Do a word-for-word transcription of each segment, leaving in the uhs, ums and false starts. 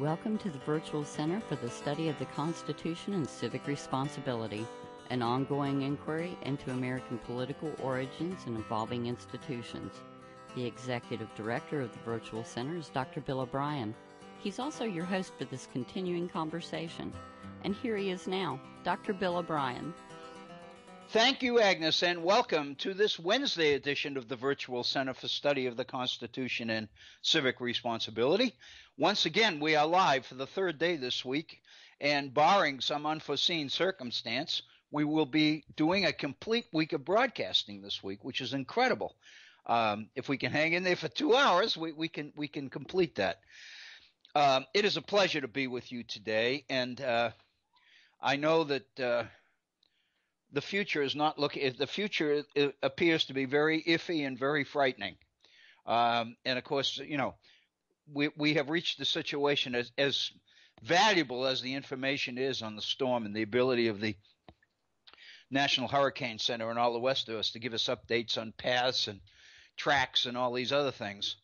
Welcome to the Virtual Center for the Study of the Constitution and Civic Responsibility, an ongoing inquiry into American political origins and evolving institutions. The Executive Director of the Virtual Center is Doctor Bill O'Brien. He's also your host for this continuing conversation. And here he is now, Doctor Bill O'Brien. Thank you, Agnes, and welcome to this Wednesday edition of the Virtual Center for Study of the Constitution and Civic Responsibility. Once again, we are live for the third day this week, and barring some unforeseen circumstance, we will be doing a complete week of broadcasting this week, which is incredible. Um, if we can hang in there for two hours, we, we can we can complete that. Um, it is a pleasure to be with you today, and uh, I know that uh, the future is not looking. The future appears to be very iffy and very frightening. Um, and of course, you know, we we have reached the situation as as valuable as the information is on the storm and the ability of the National Hurricane Center and all the rest of us to give us updates on paths and tracks and all these other things.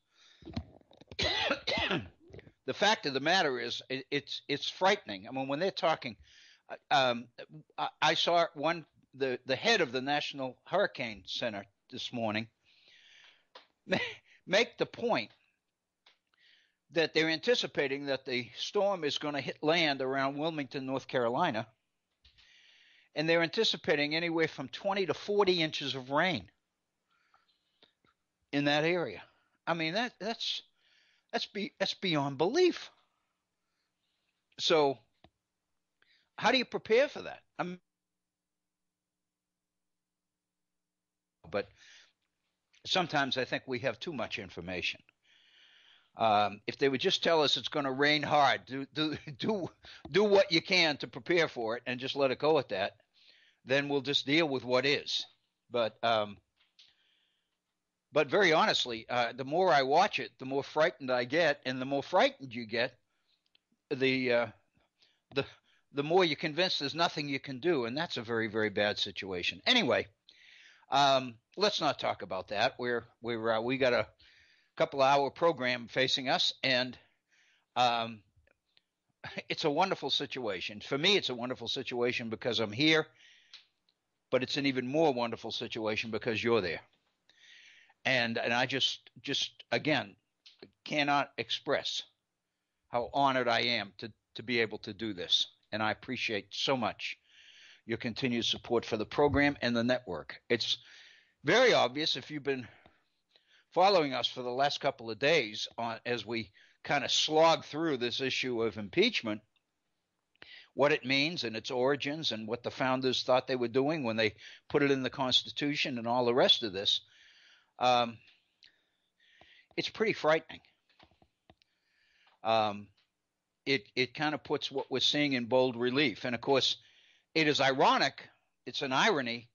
The fact of the matter is, it, it's it's frightening. I mean, when they're talking, um, I, I saw one the the head of the National Hurricane Center this morning make the point that they're anticipating that the storm is going to hit land around Wilmington, North Carolina. And they're anticipating anywhere from twenty to forty inches of rain in that area. I mean, that that's that's be, that's beyond belief. So how do you prepare for that? I mean, but sometimes I think we have too much information. Um, if they would just tell us it's going to rain hard, do do do do what you can to prepare for it, and just let it go at that. Then we'll just deal with what is. But um, but very honestly, uh, the more I watch it, the more frightened I get, and the more frightened you get, the uh, the the more you're convinced there's nothing you can do, and that's a very, very bad situation. Anyway, um, let's not talk about that. We're we're uh, we got a couple hour program facing us, and um, it's a wonderful situation. For me, it's a wonderful situation because I'm here. But it's an even more wonderful situation because you're there. And and I just, just again, cannot express how honored I am to, to be able to do this. And I appreciate so much your continued support for the program and the network. It's very obvious if you've been following us for the last couple of days on, as we kind of slog through this issue of impeachment, what it means and its origins and what the founders thought they were doing when they put it in the Constitution and all the rest of this. Um, it's pretty frightening. Um, it it kind of puts what we're seeing in bold relief. And, of course, it is ironic. It's an irony.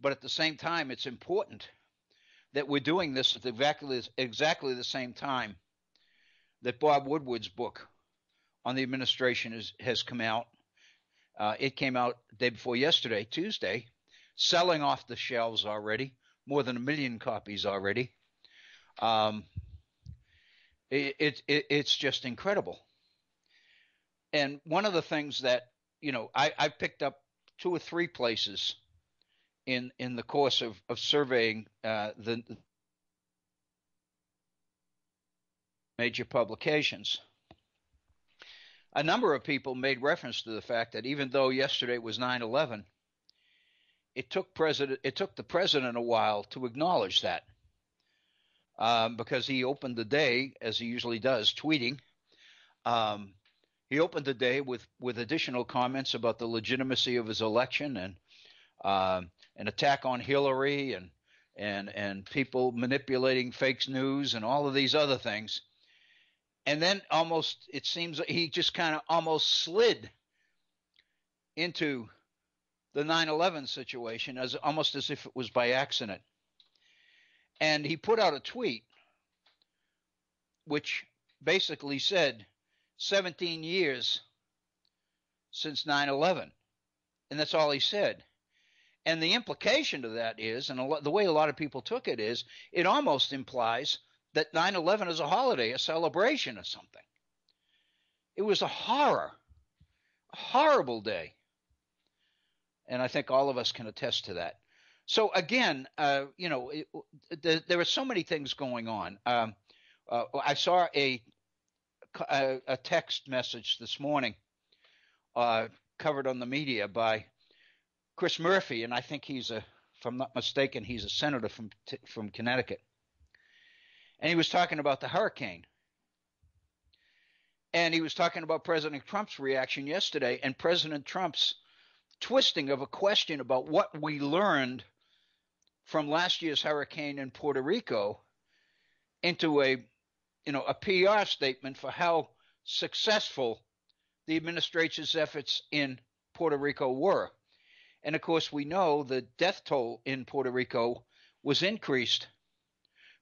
But at the same time, it's important that we're doing this at exactly, exactly the same time that Bob Woodward's book on the administration is, has come out. Uh, it came out day before yesterday, Tuesday, selling off the shelves already, more than a million copies already. Um, it, it, it, it's just incredible. And one of the things that, you know, I, I picked up two or three places in in the course of, of surveying uh, the major publications. A number of people made reference to the fact that even though yesterday was nine eleven, it took president it took the president a while to acknowledge that um, because he opened the day, as he usually does, tweeting. Um, he opened the day with, with additional comments about the legitimacy of his election and um, an attack on Hillary and and and people manipulating fake news and all of these other things. And then almost it seems he just kind of almost slid into the nine eleven situation as almost as if it was by accident. And he put out a tweet which basically said seventeen years since nine eleven. And that's all he said. And the implication of that is, and a lot, the way a lot of people took it is, it almost implies that nine eleven is a holiday, a celebration or something. It was a horror, a horrible day. And I think all of us can attest to that. So again, uh, you know, it, the, there are so many things going on. Um, uh, I saw a, a, a text message this morning uh, covered on the media by Chris Murphy, and I think he's a, if I'm not mistaken, he's a senator from from Connecticut. And he was talking about the hurricane. And he was talking about President Trump's reaction yesterday and President Trump's twisting of a question about what we learned from last year's hurricane in Puerto Rico into a, you know, a P R statement for how successful the administration's efforts in Puerto Rico were. And of course, we know the death toll in Puerto Rico was increased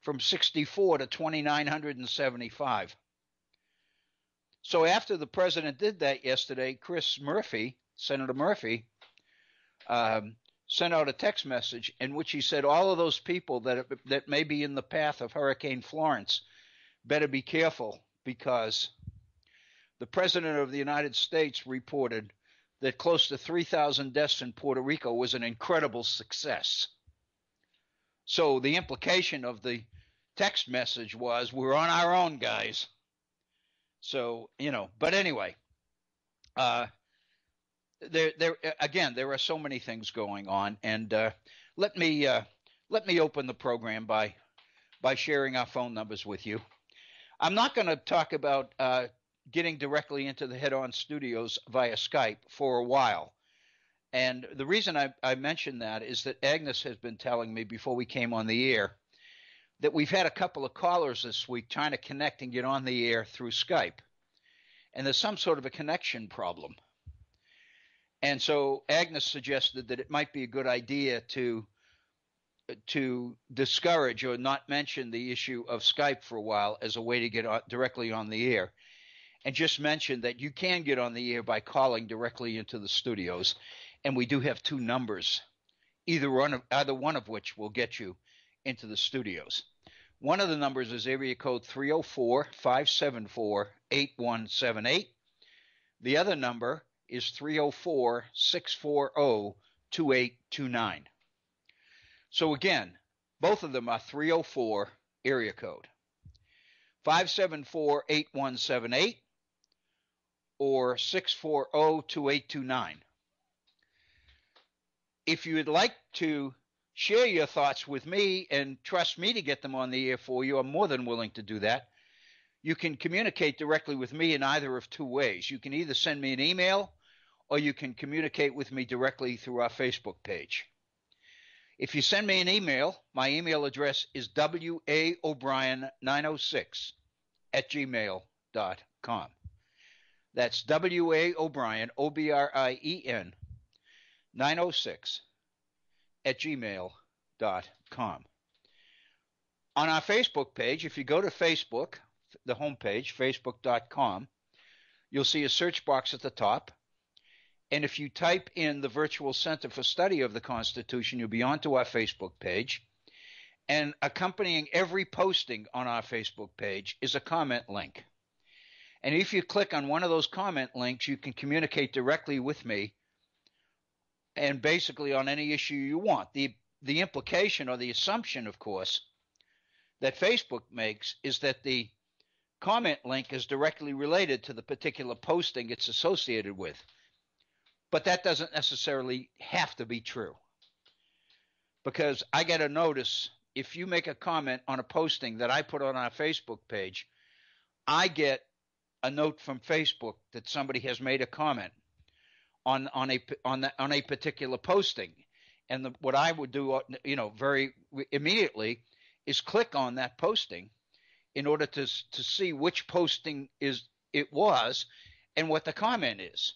from sixty-four to two thousand nine hundred seventy-five. So after the president did that yesterday, Chris Murphy, Senator Murphy, um, sent out a text message in which he said, all of those people that that may be in the path of Hurricane Florence better be careful, because the president of the United States reported that close to three thousand deaths in Puerto Rico was an incredible success. So the implication of the text message was, we're on our own, guys. So, you know, but anyway, uh, There, there again. There are so many things going on, and uh, let me uh, let me open the program by by sharing our phone numbers with you. I'm not going to talk about uh, getting directly into the Head On studios via Skype for a while, and the reason I, I mentioned that is that Agnes has been telling me before we came on the air that we've had a couple of callers this week trying to connect and get on the air through Skype, and there's some sort of a connection problem. And so Agnes suggested that it might be a good idea to to discourage or not mention the issue of Skype for a while as a way to get directly on the air, and just mention that you can get on the air by calling directly into the studios. And we do have two numbers, either one of, either one of which will get you into the studios. One of the numbers is area code three oh four, five seven four, eight one seven eight. The other number is three oh four, six four oh, two eight two nine. So again, both of them are three oh four area code. five seven four, eight one seven eight or six four oh, two eight two nine. If you would like to share your thoughts with me and trust me to get them on the air for you, I'm more than willing to do that. You can communicate directly with me in either of two ways. You can either send me an email, or you can communicate with me directly through our Facebook page. If you send me an email, my email address is w a o'brien nine oh six at gmail dot com. That's W A O'Brien, O B R I E N, nine oh six at gmail dot com. On our Facebook page, if you go to Facebook, the homepage, facebook dot com, you'll see a search box at the top. And if you type in the Virtual Center for Study of the Constitution, you'll be onto our Facebook page. And accompanying every posting on our Facebook page is a comment link. And if you click on one of those comment links, you can communicate directly with me and basically on any issue you want. The, the implication or the assumption, of course, that Facebook makes is that the comment link is directly related to the particular posting it's associated with, but that doesn't necessarily have to be true, because I get a notice if you make a comment on a posting that I put on our Facebook page. I get a note from Facebook that somebody has made a comment on on a on the, on a particular posting, and the, what I would do, you know, very immediately is click on that posting in order to to see which posting is it was and what the comment is.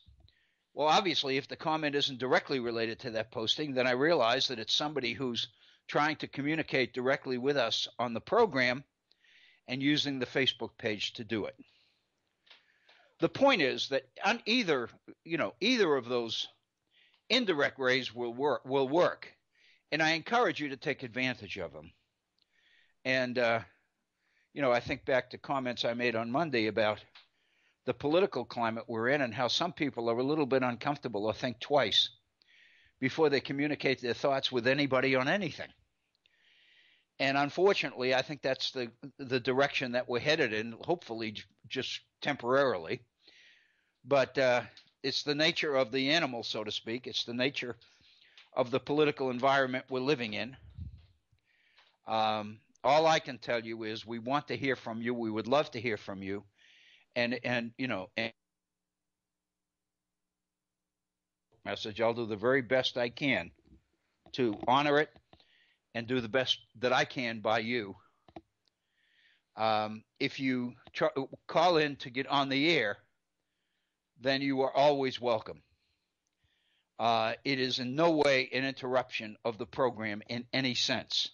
Well, obviously, if the comment isn't directly related to that posting, then I realize that it's somebody who's trying to communicate directly with us on the program and using the Facebook page to do it. The point is that on either, you know, either of those indirect ways will work, will work, and I encourage you to take advantage of them. And uh, you know, I think back to comments I made on Monday about the political climate we're in and how some people are a little bit uncomfortable or think twice before they communicate their thoughts with anybody on anything. And unfortunately, I think that's the the direction that we're headed in, hopefully j- just temporarily. But uh, it's the nature of the animal, so to speak. It's the nature of the political environment we're living in. Um, all I can tell you is we want to hear from you. We would love to hear from you. And, and you know, and message, I'll do the very best I can to honor it. And do the best that I can by you. Um, if you tr- call in to get on the air, then you are always welcome. Uh, it is in no way an interruption of the program in any sense.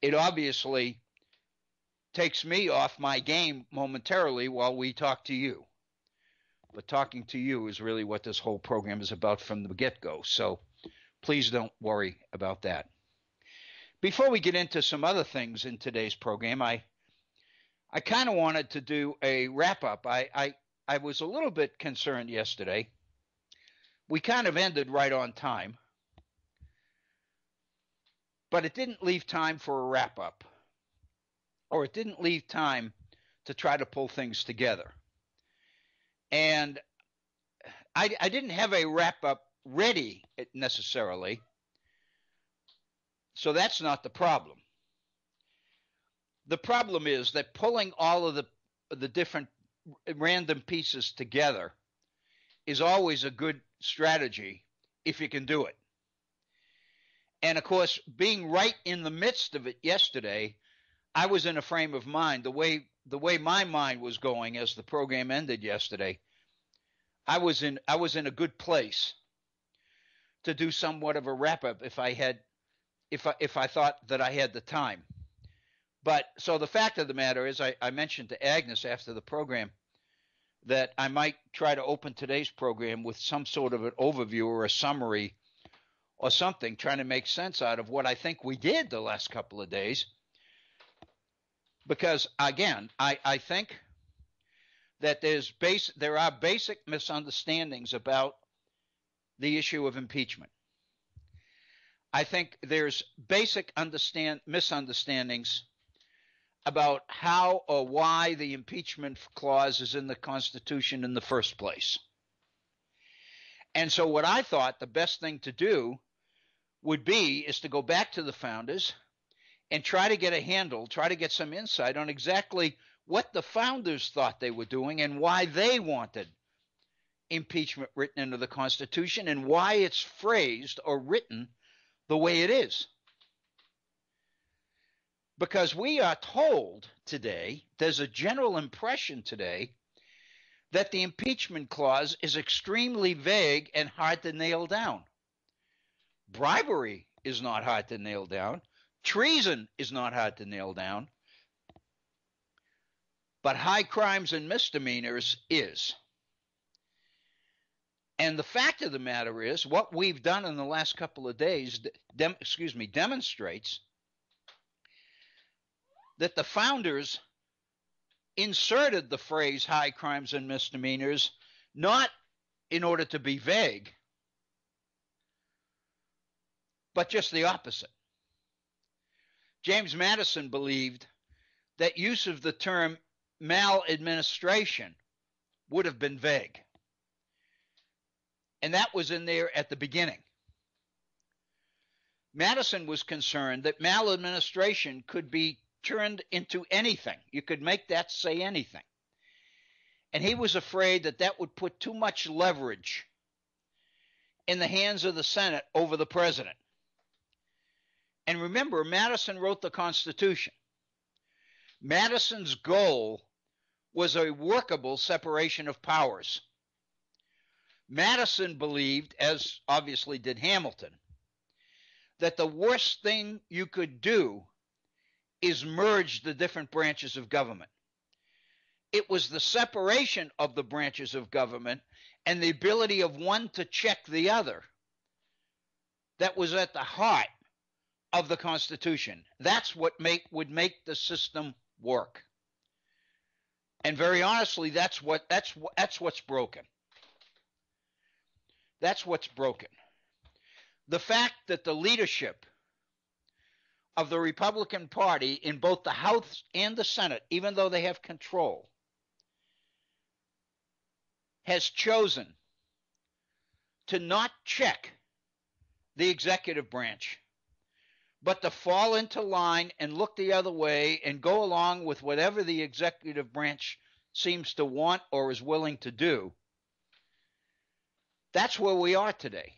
It obviously takes me off my game momentarily while we talk to you. But talking to you is really what this whole program is about from the get-go. So please don't worry about that. Before we get into some other things in today's program, I I kind of wanted to do a wrap-up. I, I, I was a little bit concerned yesterday. We kind of ended right on time, but it didn't leave time for a wrap-up, or it didn't leave time to try to pull things together. And I, I didn't have a wrap-up ready necessarily. So that's not the problem. The problem is that pulling all of the the different random pieces together is always a good strategy if you can do it. And, of course, being right in the midst of it yesterday, I was in a frame of mind. The way the way my mind was going as the program ended yesterday, I was in I was in a good place to do somewhat of a wrap-up if I had if I, if I thought that I had the time. But so the fact of the matter is I, I mentioned to Agnes after the program that I might try to open today's program with some sort of an overview or a summary or something, trying to make sense out of what I think we did the last couple of days. Because, again, I, I think that there's base, there are basic misunderstandings about the issue of impeachment. I think there's basic understand, misunderstandings about how or why the impeachment clause is in the Constitution in the first place. And so what I thought the best thing to do would be is to go back to the founders and try to get a handle, try to get some insight on exactly what the founders thought they were doing and why they wanted impeachment written into the Constitution and why it's phrased or written the way it is. Because we are told today, there's a general impression today that the impeachment clause is extremely vague and hard to nail down. Bribery is not hard to nail down. Treason is not hard to nail down. But high crimes and misdemeanors is. And the fact of the matter is what we've done in the last couple of days dem- excuse me, demonstrates that the founders inserted the phrase high crimes and misdemeanors not in order to be vague, but just the opposite. James Madison believed that use of the term maladministration would have been vague. And that was in there at the beginning. Madison was concerned that maladministration could be turned into anything. You could make that say anything. And he was afraid that that would put too much leverage in the hands of the Senate over the president. And remember, Madison wrote the Constitution. Madison's goal was a workable separation of powers. Madison believed, as obviously did Hamilton, that the worst thing you could do is merge the different branches of government. It was the separation of the branches of government and the ability of one to check the other that was at the heart of the Constitution. That's what make, would make the system work. And very honestly, that's what that's that's what's broken. That's what's broken. The fact that the leadership of the Republican Party in both the House and the Senate, even though they have control, has chosen to not check the executive branch, but to fall into line and look the other way and go along with whatever the executive branch seems to want or is willing to do. That's where we are today.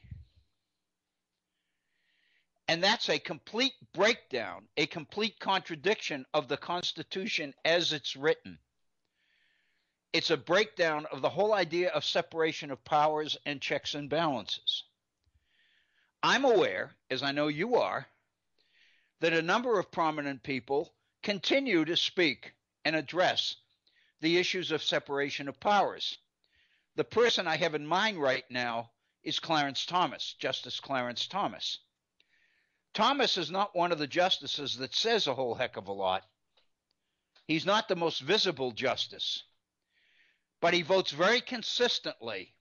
And that's a complete breakdown, a complete contradiction of the Constitution as it's written. It's a breakdown of the whole idea of separation of powers and checks and balances. I'm aware, as I know you are, that a number of prominent people continue to speak and address the issues of separation of powers. The person I have in mind right now is Clarence Thomas, Justice Clarence Thomas. Thomas is not one of the justices that says a whole heck of a lot. He's not the most visible justice, but he votes very consistently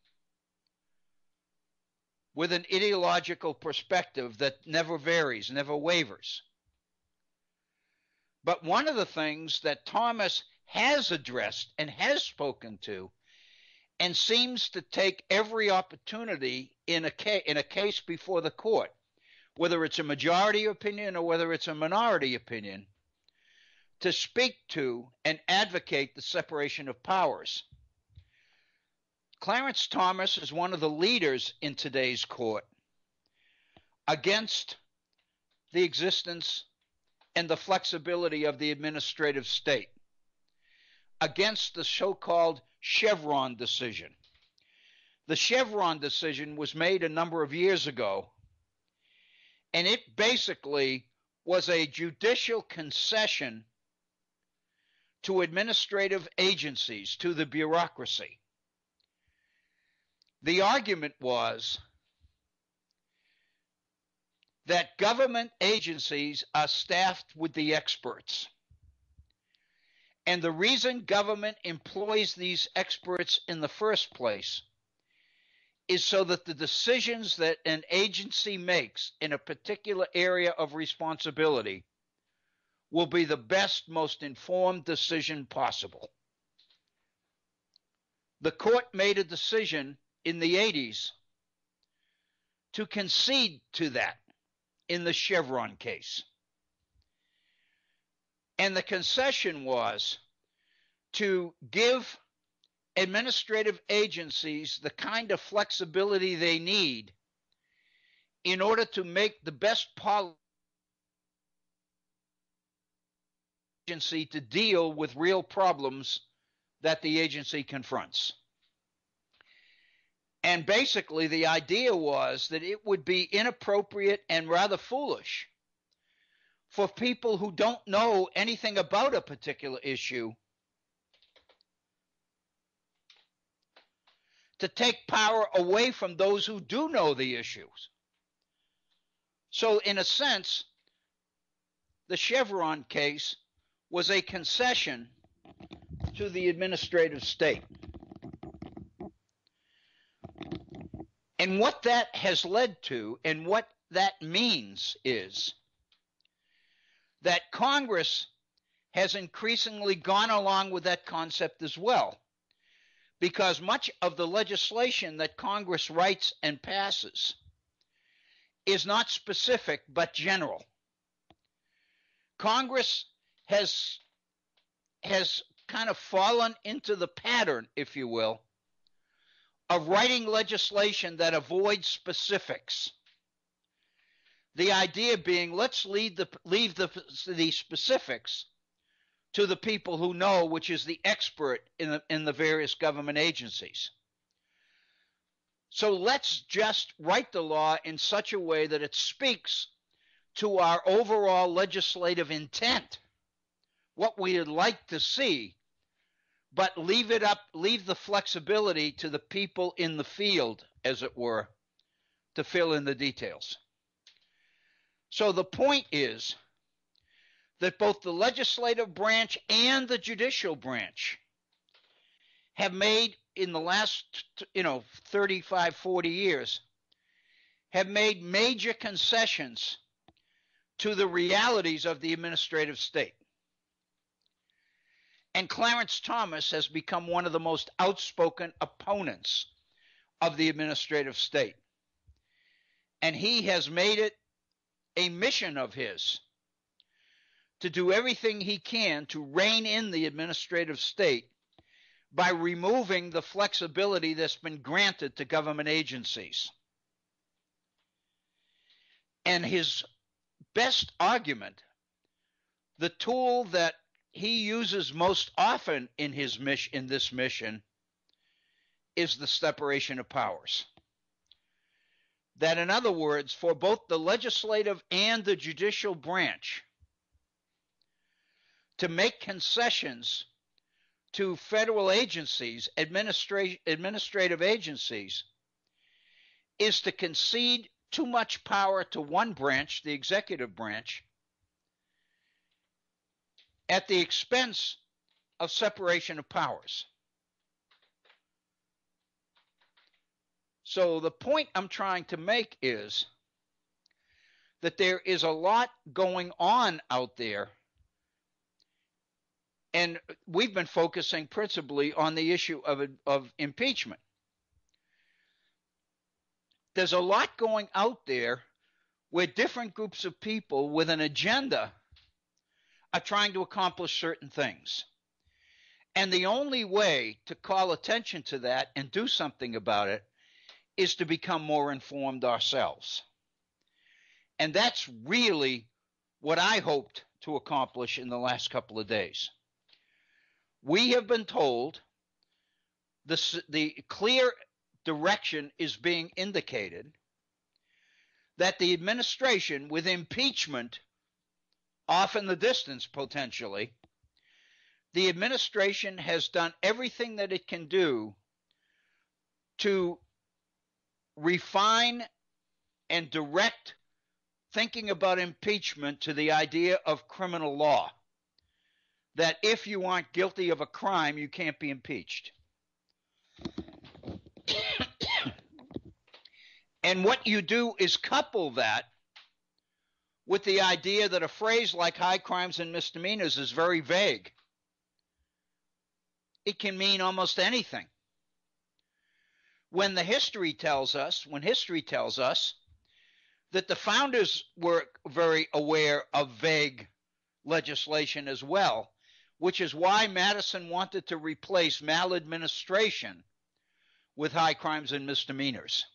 with an ideological perspective that never varies, never wavers. But one of the things that Thomas has addressed and has spoken to and seems to take every opportunity in a, ca- in a case before the court, whether it's a majority opinion or whether it's a minority opinion, to speak to and advocate the separation of powers. Clarence Thomas is one of the leaders in today's court against the existence and the flexibility of the administrative state, against the so-called Chevron decision. The Chevron decision was made a number of years ago, and it basically was a judicial concession to administrative agencies, to the bureaucracy. The argument was that government agencies are staffed with the experts. And the reason government employs these experts in the first place is so that the decisions that an agency makes in a particular area of responsibility will be the best, most informed decision possible. The court made a decision in the eighties to concede to that in the Chevron case. And the concession was to give administrative agencies the kind of flexibility they need in order to make the best policy to deal with real problems that the agency confronts. And basically the idea was that it would be inappropriate and rather foolish for people who don't know anything about a particular issue to take power away from those who do know the issues. So in a sense, the Chevron case was a concession to the administrative state. And what that has led to and what that means is that Congress has increasingly gone along with that concept as well, because much of the legislation that Congress writes and passes is not specific but general. Congress has has kind of fallen into the pattern, if you will, of writing legislation that avoids specifics. The idea being, let's leave the leave the, the specifics to the people who know, which is the expert in the, in the various government agencies. So let's just write the law in such a way that it speaks to our overall legislative intent, what we would like to see, but leave it up, leave the flexibility to the people in the field, as it were, to fill in the details. So the point is that both the legislative branch and the judicial branch have made in the last, you know, thirty-five, forty years, have made major concessions to the realities of the administrative state. And Clarence Thomas has become one of the most outspoken opponents of the administrative state. And he has made it a mission of his to do everything he can to rein in the administrative state by removing the flexibility that's been granted to government agencies. And his best argument, the tool that he uses most often in his mission, in this mission, is the separation of powers. That, in other words, for both the legislative and the judicial branch to make concessions to federal agencies, administra- administrative agencies, is to concede too much power to one branch, the executive branch, at the expense of separation of powers. So the point I'm trying to make is that there is a lot going on out there, and we've been focusing principally on the issue of, of impeachment. There's a lot going out there where different groups of people with an agenda are trying to accomplish certain things. And the only way to call attention to that and do something about it is to become more informed ourselves. And that's really what I hoped to accomplish in the last couple of days. We have been told the, the clear direction is being indicated that the administration, with impeachment off in the distance potentially, the administration has done everything that it can do to refine and direct thinking about impeachment to the idea of criminal law, that if you aren't guilty of a crime, you can't be impeached. And what you do is couple that with the idea that a phrase like high crimes and misdemeanors is very vague. It can mean almost anything. When the history tells us, when history tells us that the founders were very aware of vague legislation as well, which is why Madison wanted to replace maladministration with high crimes and misdemeanors.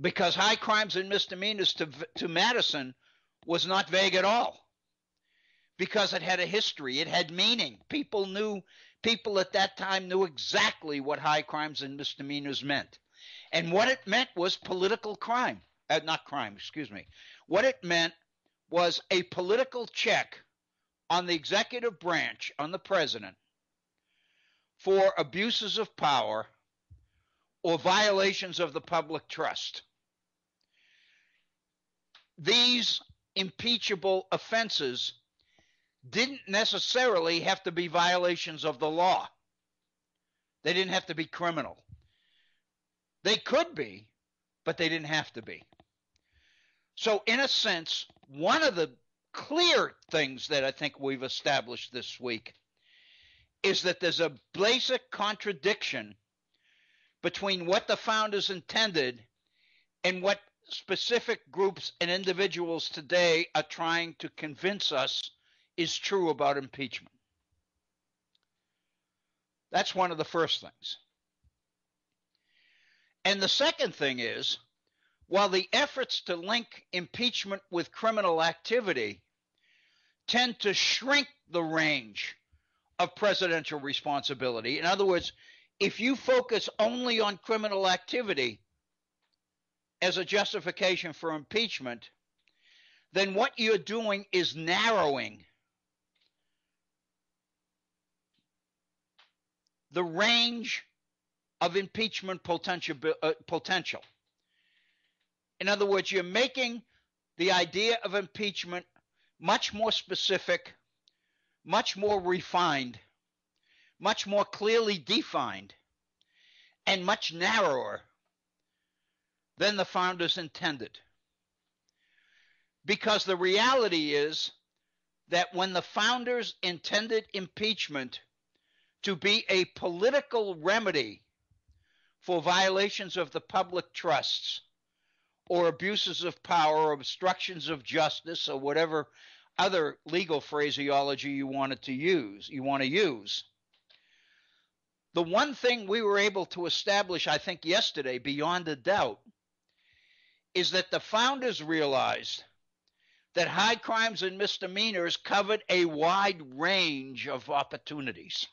Because high crimes and misdemeanors to, to Madison was not vague at all, because it had a history, it had meaning. People knew, people at that time knew exactly what high crimes and misdemeanors meant. And what it meant was political crime, uh, not crime, excuse me. What it meant was a political check on the executive branch, on the president, for abuses of power or violations of the public trust. These impeachable offenses didn't necessarily have to be violations of the law. They didn't have to be criminal. They could be, but they didn't have to be. So in a sense, one of the clear things that I think we've established this week is that there's a basic contradiction between what the founders intended and what specific groups and individuals today are trying to convince us is true about impeachment. That's one of the first things. And the second thing is, while the efforts to link impeachment with criminal activity tend to shrink the range of presidential responsibility, in other words, if you focus only on criminal activity as a justification for impeachment, then what you're doing is narrowing the range of impeachment potential. In other words, you're making the idea of impeachment much more specific, much more refined, much more clearly defined and much narrower than the founders intended. Because the reality is that when the founders intended impeachment to be a political remedy for violations of the public trusts or abuses of power or obstructions of justice or whatever other legal phraseology you wanted to use, you want to use. The one thing we were able to establish, I think, yesterday, beyond a doubt, is that the founders realized that high crimes and misdemeanors covered a wide range of opportunities.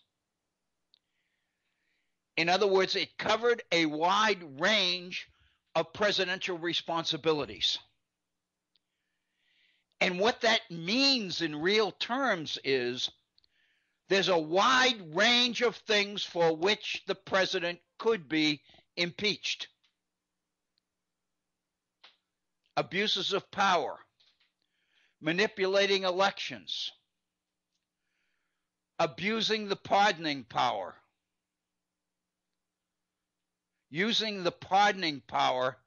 In other words, it covered a wide range of presidential responsibilities. And what that means in real terms is there's a wide range of things for which the president could be impeached. Abuses of power, manipulating elections, abusing the pardoning power, using the pardoning power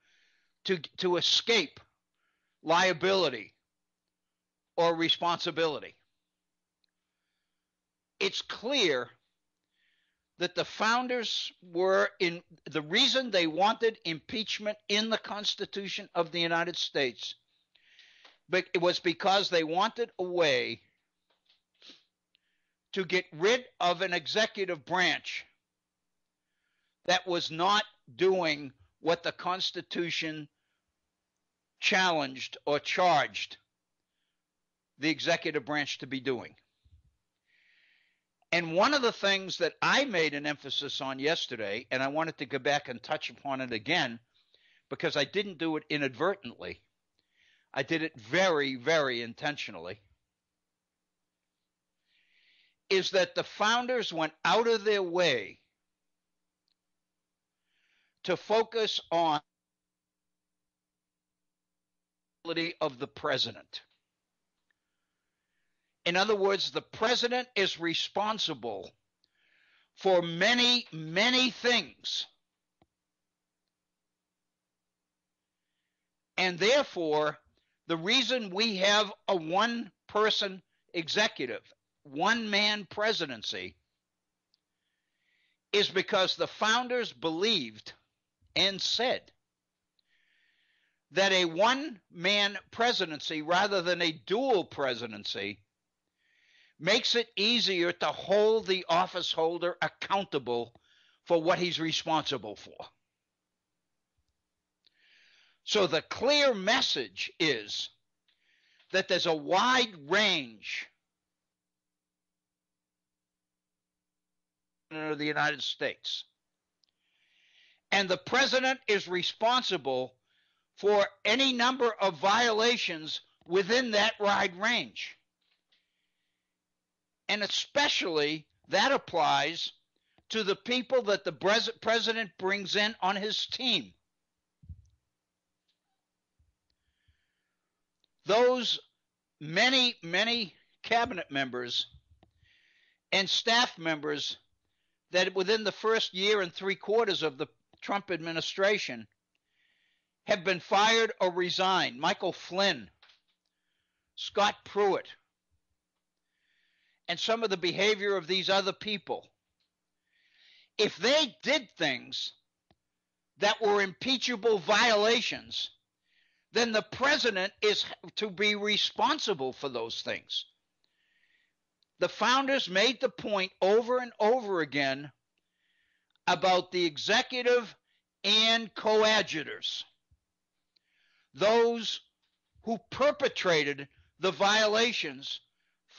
to, to escape liability or responsibility. It's clear that the founders were in the reason they wanted impeachment in the Constitution of the United States, but it was because they wanted a way to get rid of an executive branch that was not doing what the Constitution challenged or charged the executive branch to be doing. And one of the things that I made an emphasis on yesterday, and I wanted to go back and touch upon it again, because I didn't do it inadvertently. I did it very, very intentionally, is that the founders went out of their way to focus on the ability of the president. In other words, the president is responsible for many, many things. And therefore, the reason we have a one-person executive, one-man presidency, is because the founders believed and said that a one-man presidency rather than a dual presidency makes it easier to hold the office holder accountable for what he's responsible for. So the clear message is that there's a wide range of the United States, and the president is responsible for any number of violations within that wide range. And especially that applies to the people that the president brings in on his team. Those many, many cabinet members and staff members that within the first year and three quarters of the Trump administration have been fired or resigned. Michael Flynn, Scott Pruitt, and some of the behavior of these other people, if they did things that were impeachable violations, then the president is to be responsible for those things. The founders made the point over and over again about the executive and coadjutors, those who perpetrated the violations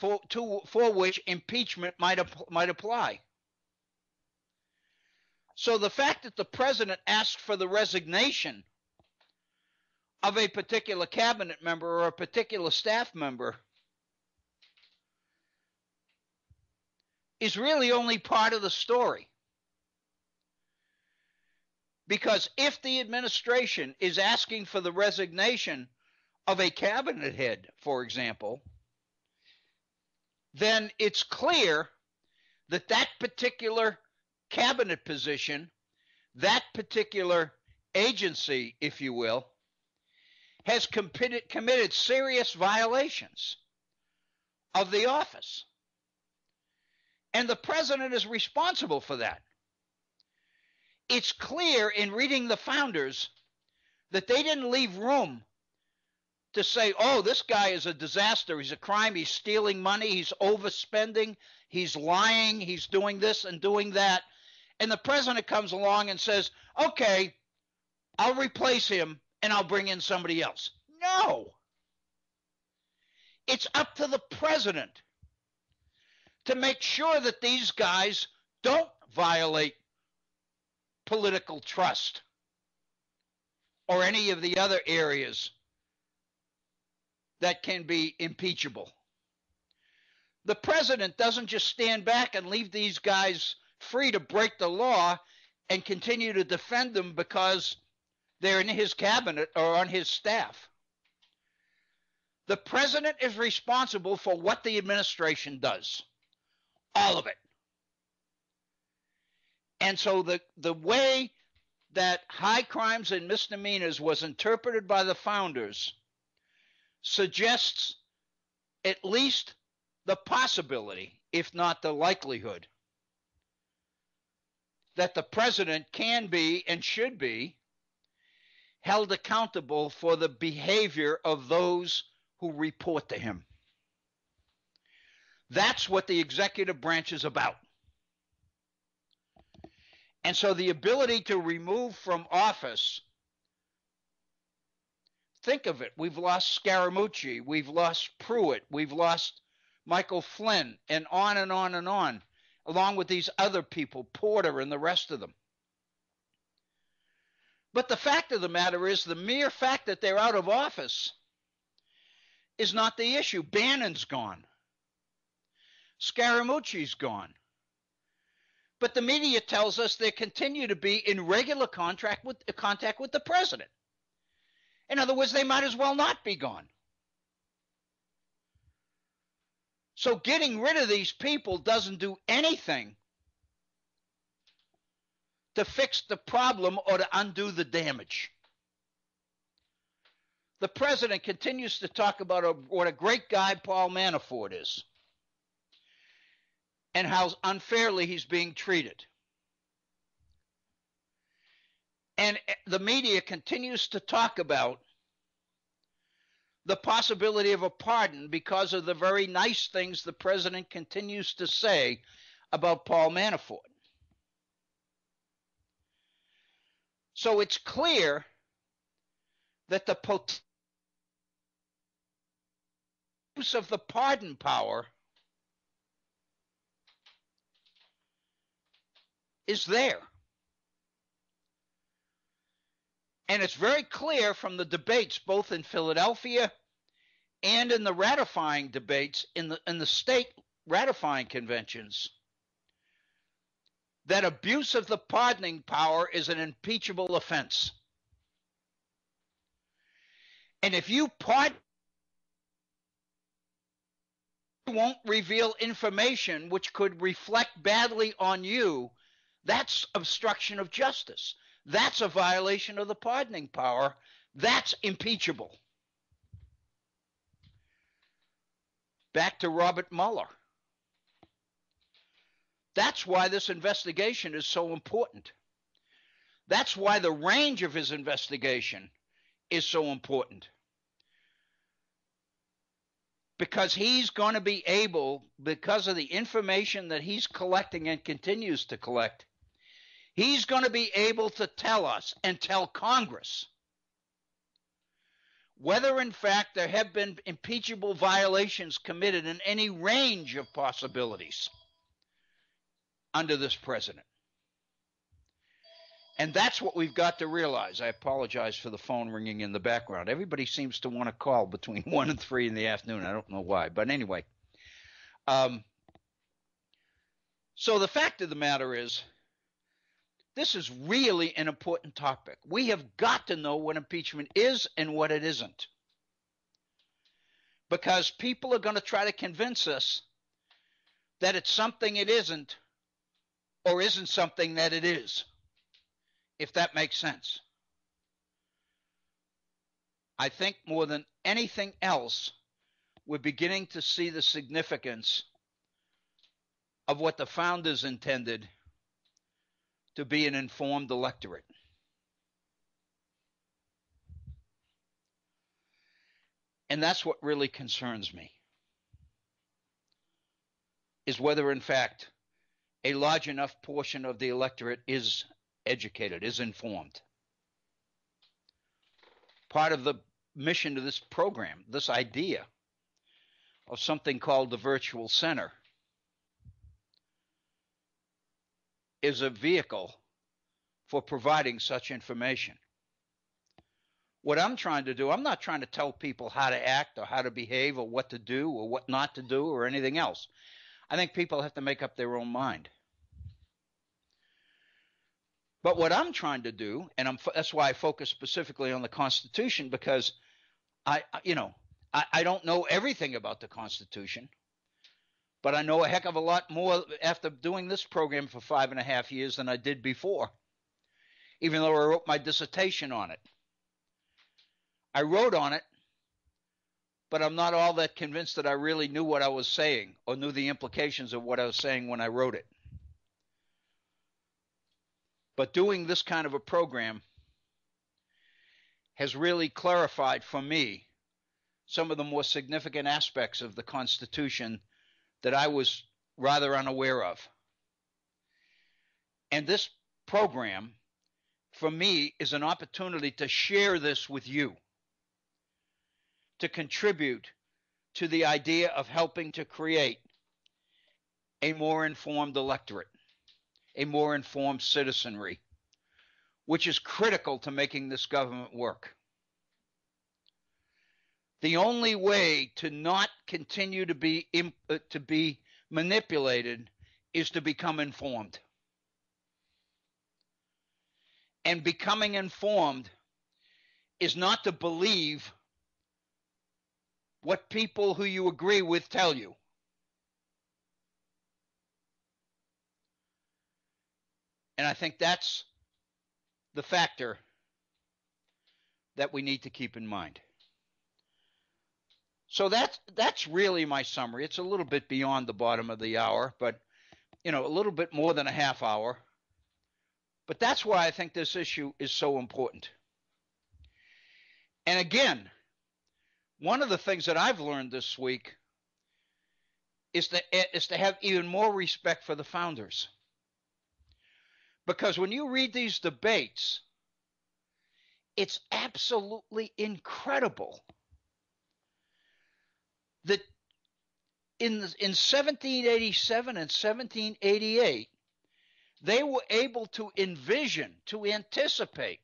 For, to, for which impeachment might, might apply. So the fact that the president asked for the resignation of a particular cabinet member or a particular staff member is really only part of the story. Because if the administration is asking for the resignation of a cabinet head, for example, then it's clear that that particular cabinet position, that particular agency, if you will, has committed, committed serious violations of the office. And the president is responsible for that. It's clear in reading the founders that they didn't leave room to say, oh, this guy is a disaster, he's a crime, he's stealing money, he's overspending, he's lying, he's doing this and doing that. And the president comes along and says, okay, I'll replace him and I'll bring in somebody else. No. It's up to the president to make sure that these guys don't violate political trust or any of the other areas that can be impeachable. The president doesn't just stand back and leave these guys free to break the law and continue to defend them because they're in his cabinet or on his staff. The president is responsible for what the administration does, all of it. And so the, the way that high crimes and misdemeanors was interpreted by the founders suggests at least the possibility, if not the likelihood, that the president can be and should be held accountable for the behavior of those who report to him. That's what the executive branch is about. And so the ability to remove from office, think of it, we've lost Scaramucci, we've lost Pruitt, we've lost Michael Flynn, and on and on and on, along with these other people, Porter and the rest of them. But the fact of the matter is, the mere fact that they're out of office is not the issue. Bannon's gone. Scaramucci's gone. But the media tells us they continue to be in regular contact with, contact with the president. In other words, they might as well not be gone. So getting rid of these people doesn't do anything to fix the problem or to undo the damage. The president continues to talk about a, what a great guy Paul Manafort is and how unfairly he's being treated. And the media continues to talk about the possibility of a pardon because of the very nice things the president continues to say about Paul Manafort. So it's clear that the pot- use of the pardon power is there. And it's very clear from the debates, both in Philadelphia and in the ratifying debates in the, in the state ratifying conventions, that abuse of the pardoning power is an impeachable offense. And if you pardon, you won't reveal information which could reflect badly on you. That's obstruction of justice. That's a violation of the pardoning power. That's impeachable. Back to Robert Mueller. That's why this investigation is so important. That's why the range of his investigation is so important. Because he's going to be able, because of the information that he's collecting and continues to collect, he's going to be able to tell us and tell Congress whether, in fact, there have been impeachable violations committed in any range of possibilities under this president. And that's what we've got to realize. I apologize for the phone ringing in the background. Everybody seems to want to call between one and three in the afternoon. I don't know why, but anyway. Um, so the fact of the matter is, this is really an important topic. We have got to know what impeachment is and what it isn't, because people are going to try to convince us that it's something it isn't or isn't something that it is, if that makes sense. I think more than anything else, we're beginning to see the significance of what the founders intended to be an informed electorate. And that's what really concerns me, is whether, in fact, a large enough portion of the electorate is educated, is informed. Part of the mission of this program, this idea of something called the Virtual Center, is a vehicle for providing such information. What I'm trying to do, I'm not trying to tell people how to act or how to behave or what to do or what not to do or anything else. I think people have to make up their own mind. But what I'm trying to do, and I'm, that's why I focus specifically on the Constitution, because I, you know, I, I don't know everything about the Constitution, but I know a heck of a lot more after doing this program for five and a half years than I did before, even though I wrote my dissertation on it. I wrote on it, but I'm not all that convinced that I really knew what I was saying or knew the implications of what I was saying when I wrote it. But doing this kind of a program has really clarified for me some of the more significant aspects of the Constitution that I was rather unaware of. And this program, for me, is an opportunity to share this with you, to contribute to the idea of helping to create a more informed electorate, a more informed citizenry, which is critical to making this government work. The only way to not continue to be imp- to be manipulated is to become informed. And becoming informed is not to believe what people who you agree with tell you. And I think that's the factor that we need to keep in mind. So that's, that's really my summary. It's a little bit beyond the bottom of the hour, but, you know, a little bit more than a half hour. But that's why I think this issue is so important. And again, one of the things that I've learned this week is to, is to have even more respect for the founders. Because when you read these debates, it's absolutely incredible that in, in seventeen eighty-seven and seventeen eighty-eight, they were able to envision, to anticipate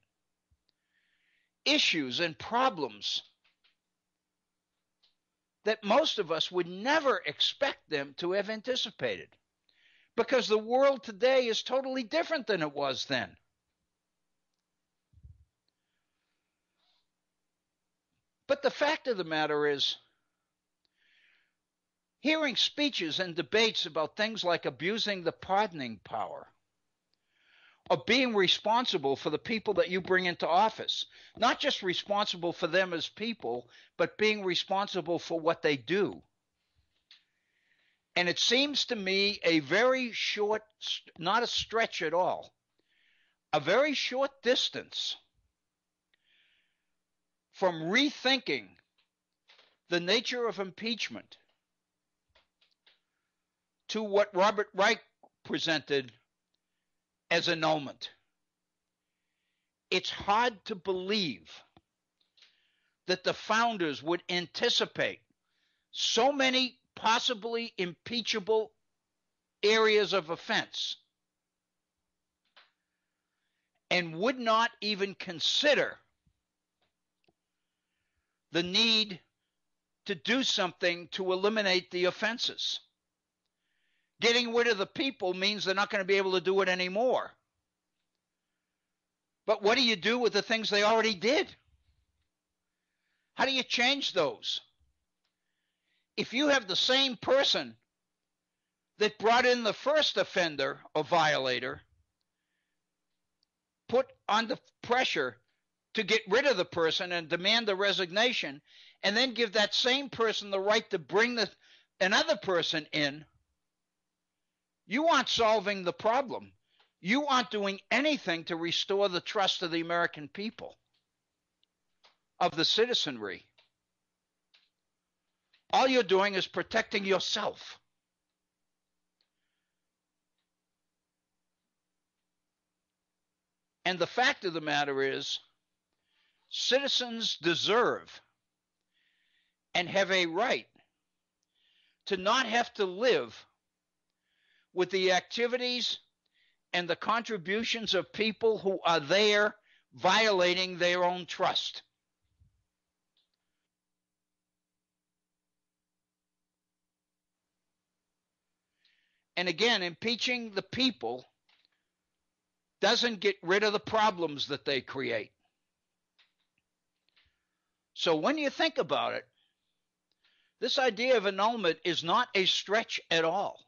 issues and problems that most of us would never expect them to have anticipated, because the world today is totally different than it was then. But the fact of the matter is, hearing speeches and debates about things like abusing the pardoning power, of being responsible for the people that you bring into office, not just responsible for them as people, but being responsible for what they do. And it seems to me a very short, not a stretch at all, a very short distance from rethinking the nature of impeachment to what Robert Reich presented as annulment. It's hard to believe that the founders would anticipate so many possibly impeachable areas of offense and would not even consider the need to do something to eliminate the offenses. Getting rid of the people means they're not going to be able to do it anymore. But what do you do with the things they already did? How do you change those? If you have the same person that brought in the first offender or violator put on the pressure to get rid of the person and demand the resignation, and then give that same person the right to bring the, another person in. You aren't solving the problem. You aren't doing anything to restore the trust of the American people, of the citizenry. All you're doing is protecting yourself. And the fact of the matter is, citizens deserve and have a right to not have to live with the activities and the contributions of people who are there violating their own trust. And again, impeaching the people doesn't get rid of the problems that they create. So when you think about it, this idea of annulment is not a stretch at all.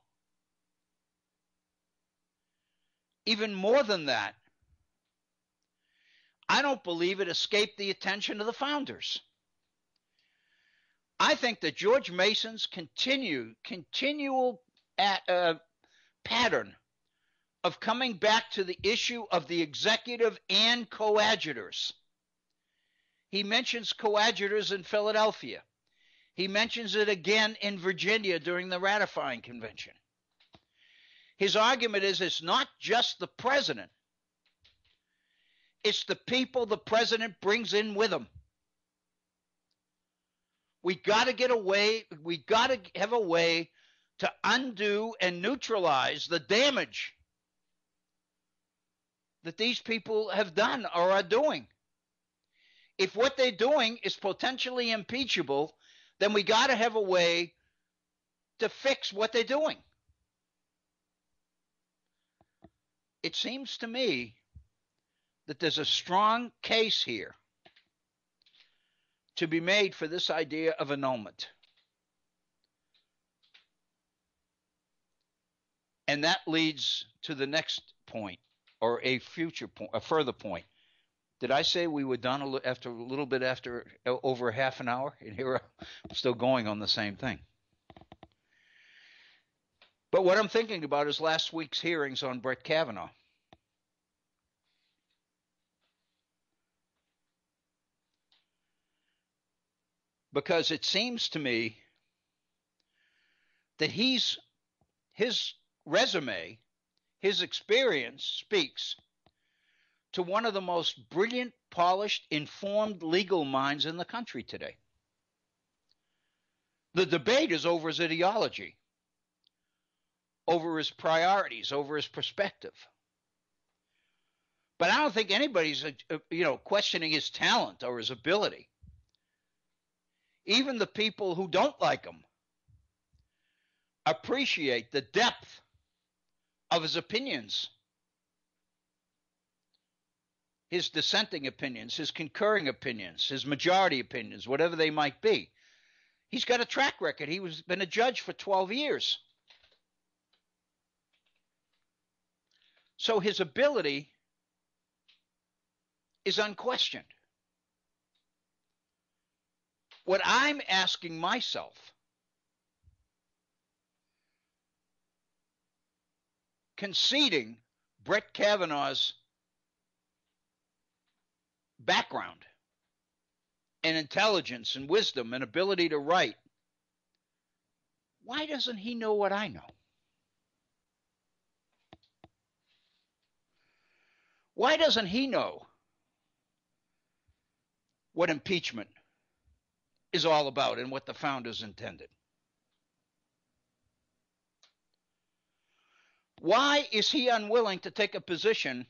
Even more than that, I don't believe it escaped the attention of the founders. I think that George Mason's continue, continual at, uh, pattern of coming back to the issue of the executive and coadjutors. He mentions coadjutors in Philadelphia. He mentions it again in Virginia during the ratifying convention. His argument is it's not just the president. It's the people the president brings in with him. We got to get away. We got to have a way to undo and neutralize the damage that these people have done or are doing. If what they're doing is potentially impeachable, then we got to have a way to fix what they're doing. It seems to me that there's a strong case here to be made for this idea of annulment. And that leads to the next point, or a future point, a further point. Did I say we were done a little, after a little bit after over half an hour? And here I'm still going on the same thing. But what I'm thinking about is last week's hearings on Brett Kavanaugh. Because it seems to me that he's his resume, his experience speaks to one of the most brilliant, polished, informed legal minds in the country today. The debate is over his ideology, over his priorities, over his perspective. But I don't think anybody's, you know, questioning his talent or his ability. Even the people who don't like him appreciate the depth of his opinions, his dissenting opinions, his concurring opinions, his majority opinions, whatever they might be. He's got a track record. He was been a judge for twelve years. So his ability is unquestioned. What I'm asking myself conceding Brett Kavanaugh's background and intelligence and wisdom and ability to write, why doesn't he know what I know? Why doesn't he know what impeachment is all about and what the founders intended? Why is he unwilling to take a position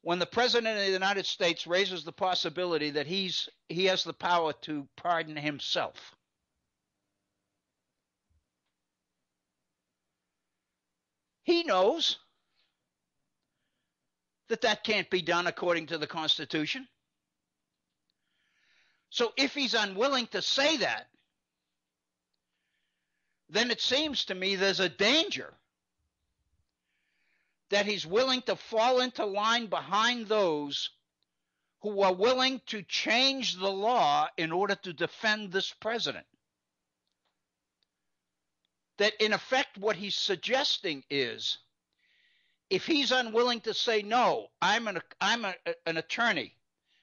when the president of the United States raises the possibility that he's he has the power to pardon himself? He knows that that can't be done according to the Constitution. So if he's unwilling to say that, then it seems to me there's a danger that he's willing to fall into line behind those who are willing to change the law in order to defend this president. That in effect, what he's suggesting is, if he's unwilling to say, no, I'm an, I'm a, an attorney,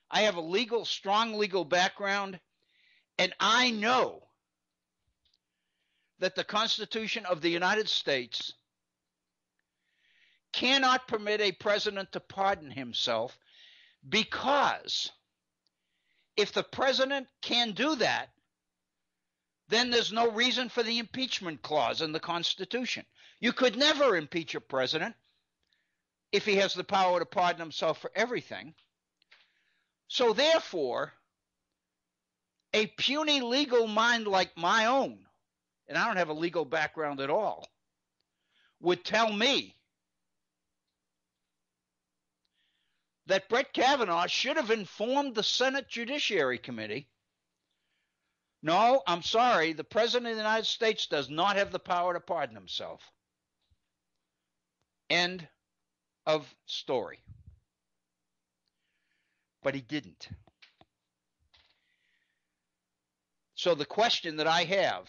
I have a legal, strong legal background, and I know that the Constitution of the United States cannot permit a president to pardon himself, because if the president can do that, then there's no reason for the impeachment clause in the Constitution. You could never impeach a president if he has the power to pardon himself for everything. So therefore, a puny legal mind like my own, and I don't have a legal background at all, would tell me that Brett Kavanaugh should have informed the Senate Judiciary Committee, no, I'm sorry, the President of the United States does not have the power to pardon himself. End of story. But he didn't. So the question that I have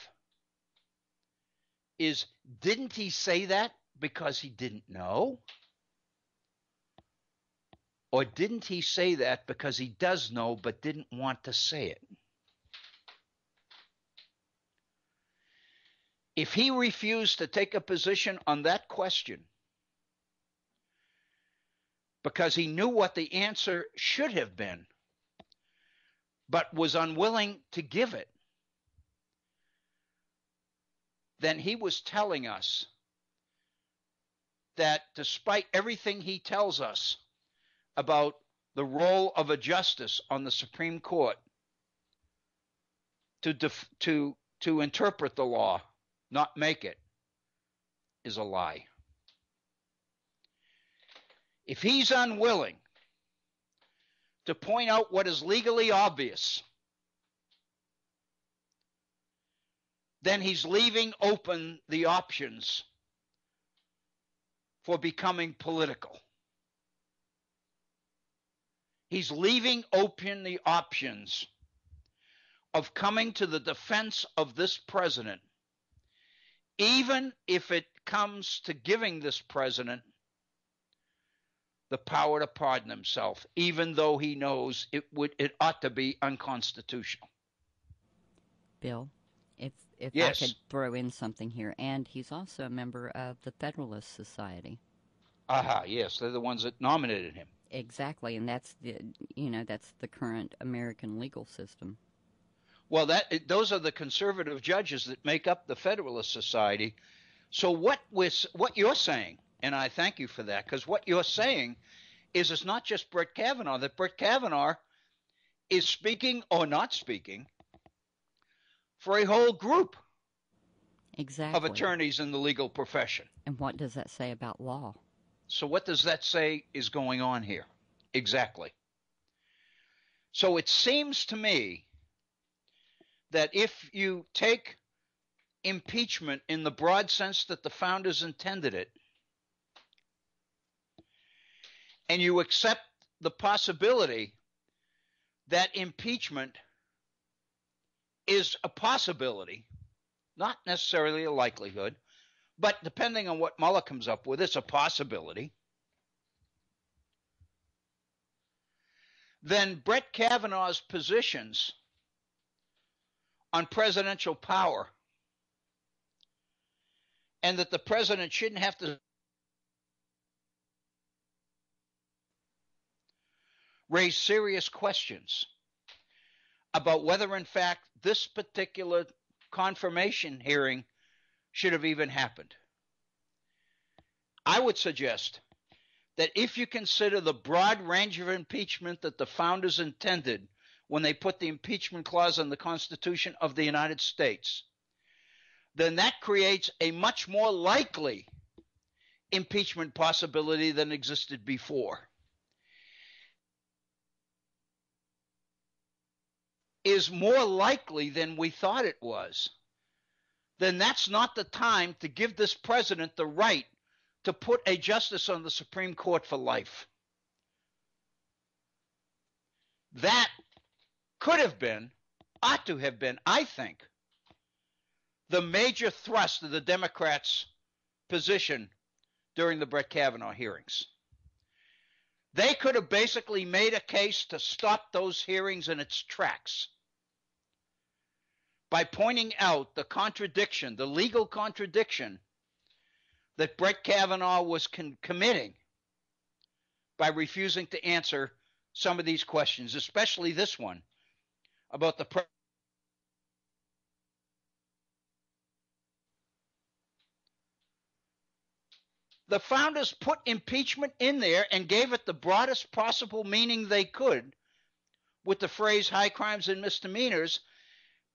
is, didn't he say that because he didn't know? Or didn't he say that because he does know but didn't want to say it? If he refused to take a position on that question because he knew what the answer should have been but was unwilling to give it, then he was telling us that despite everything he tells us about the role of a justice on the Supreme Court to def to to interpret the law, not make it, is a lie. If he's unwilling to point out what is legally obvious, then he's leaving open the options for becoming political. He's leaving open the options of coming to the defense of this president, even if it comes to giving this president the power to pardon himself, even though he knows it would it ought to be unconstitutional. Bill, if if yes. I could throw in something here, and he's also a member of the Federalist Society. Aha, yes, they're the ones that nominated him. Exactly, and that's the you know that's the current American legal system. Well, that those are the conservative judges that make up the Federalist Society. So what was what you're saying, and I thank you for that, because what you're saying is it's not just Brett Kavanaugh, that Brett Kavanaugh is speaking or not speaking for a whole group exactly of attorneys in the legal profession. And what does that say about law? So what does that say is going on here? Exactly. So it seems to me that if you take impeachment in the broad sense that the founders intended it, and you accept the possibility that impeachment is a possibility, not necessarily a likelihood, but depending on what Mueller comes up with, it's a possibility, then Brett Kavanaugh's positions on presidential power and that the president shouldn't have to raise serious questions about whether, in fact, this particular confirmation hearing should have even happened. I would suggest that if you consider the broad range of impeachment that the founders intended when they put the impeachment clause in the Constitution of the United States, then that creates a much more likely impeachment possibility than existed before. Is more likely than we thought it was then that's not the time to give this president the right to put a justice on the Supreme Court for life. That could have been, ought to have been, I think, the major thrust of the Democrats' position during the Brett Kavanaugh hearings. They could have basically made a case to stop those hearings in its tracks by pointing out the contradiction, the legal contradiction that Brett Kavanaugh was con- committing by refusing to answer some of these questions, especially this one about the pre- The founders put impeachment in there and gave it the broadest possible meaning they could with the phrase high crimes and misdemeanors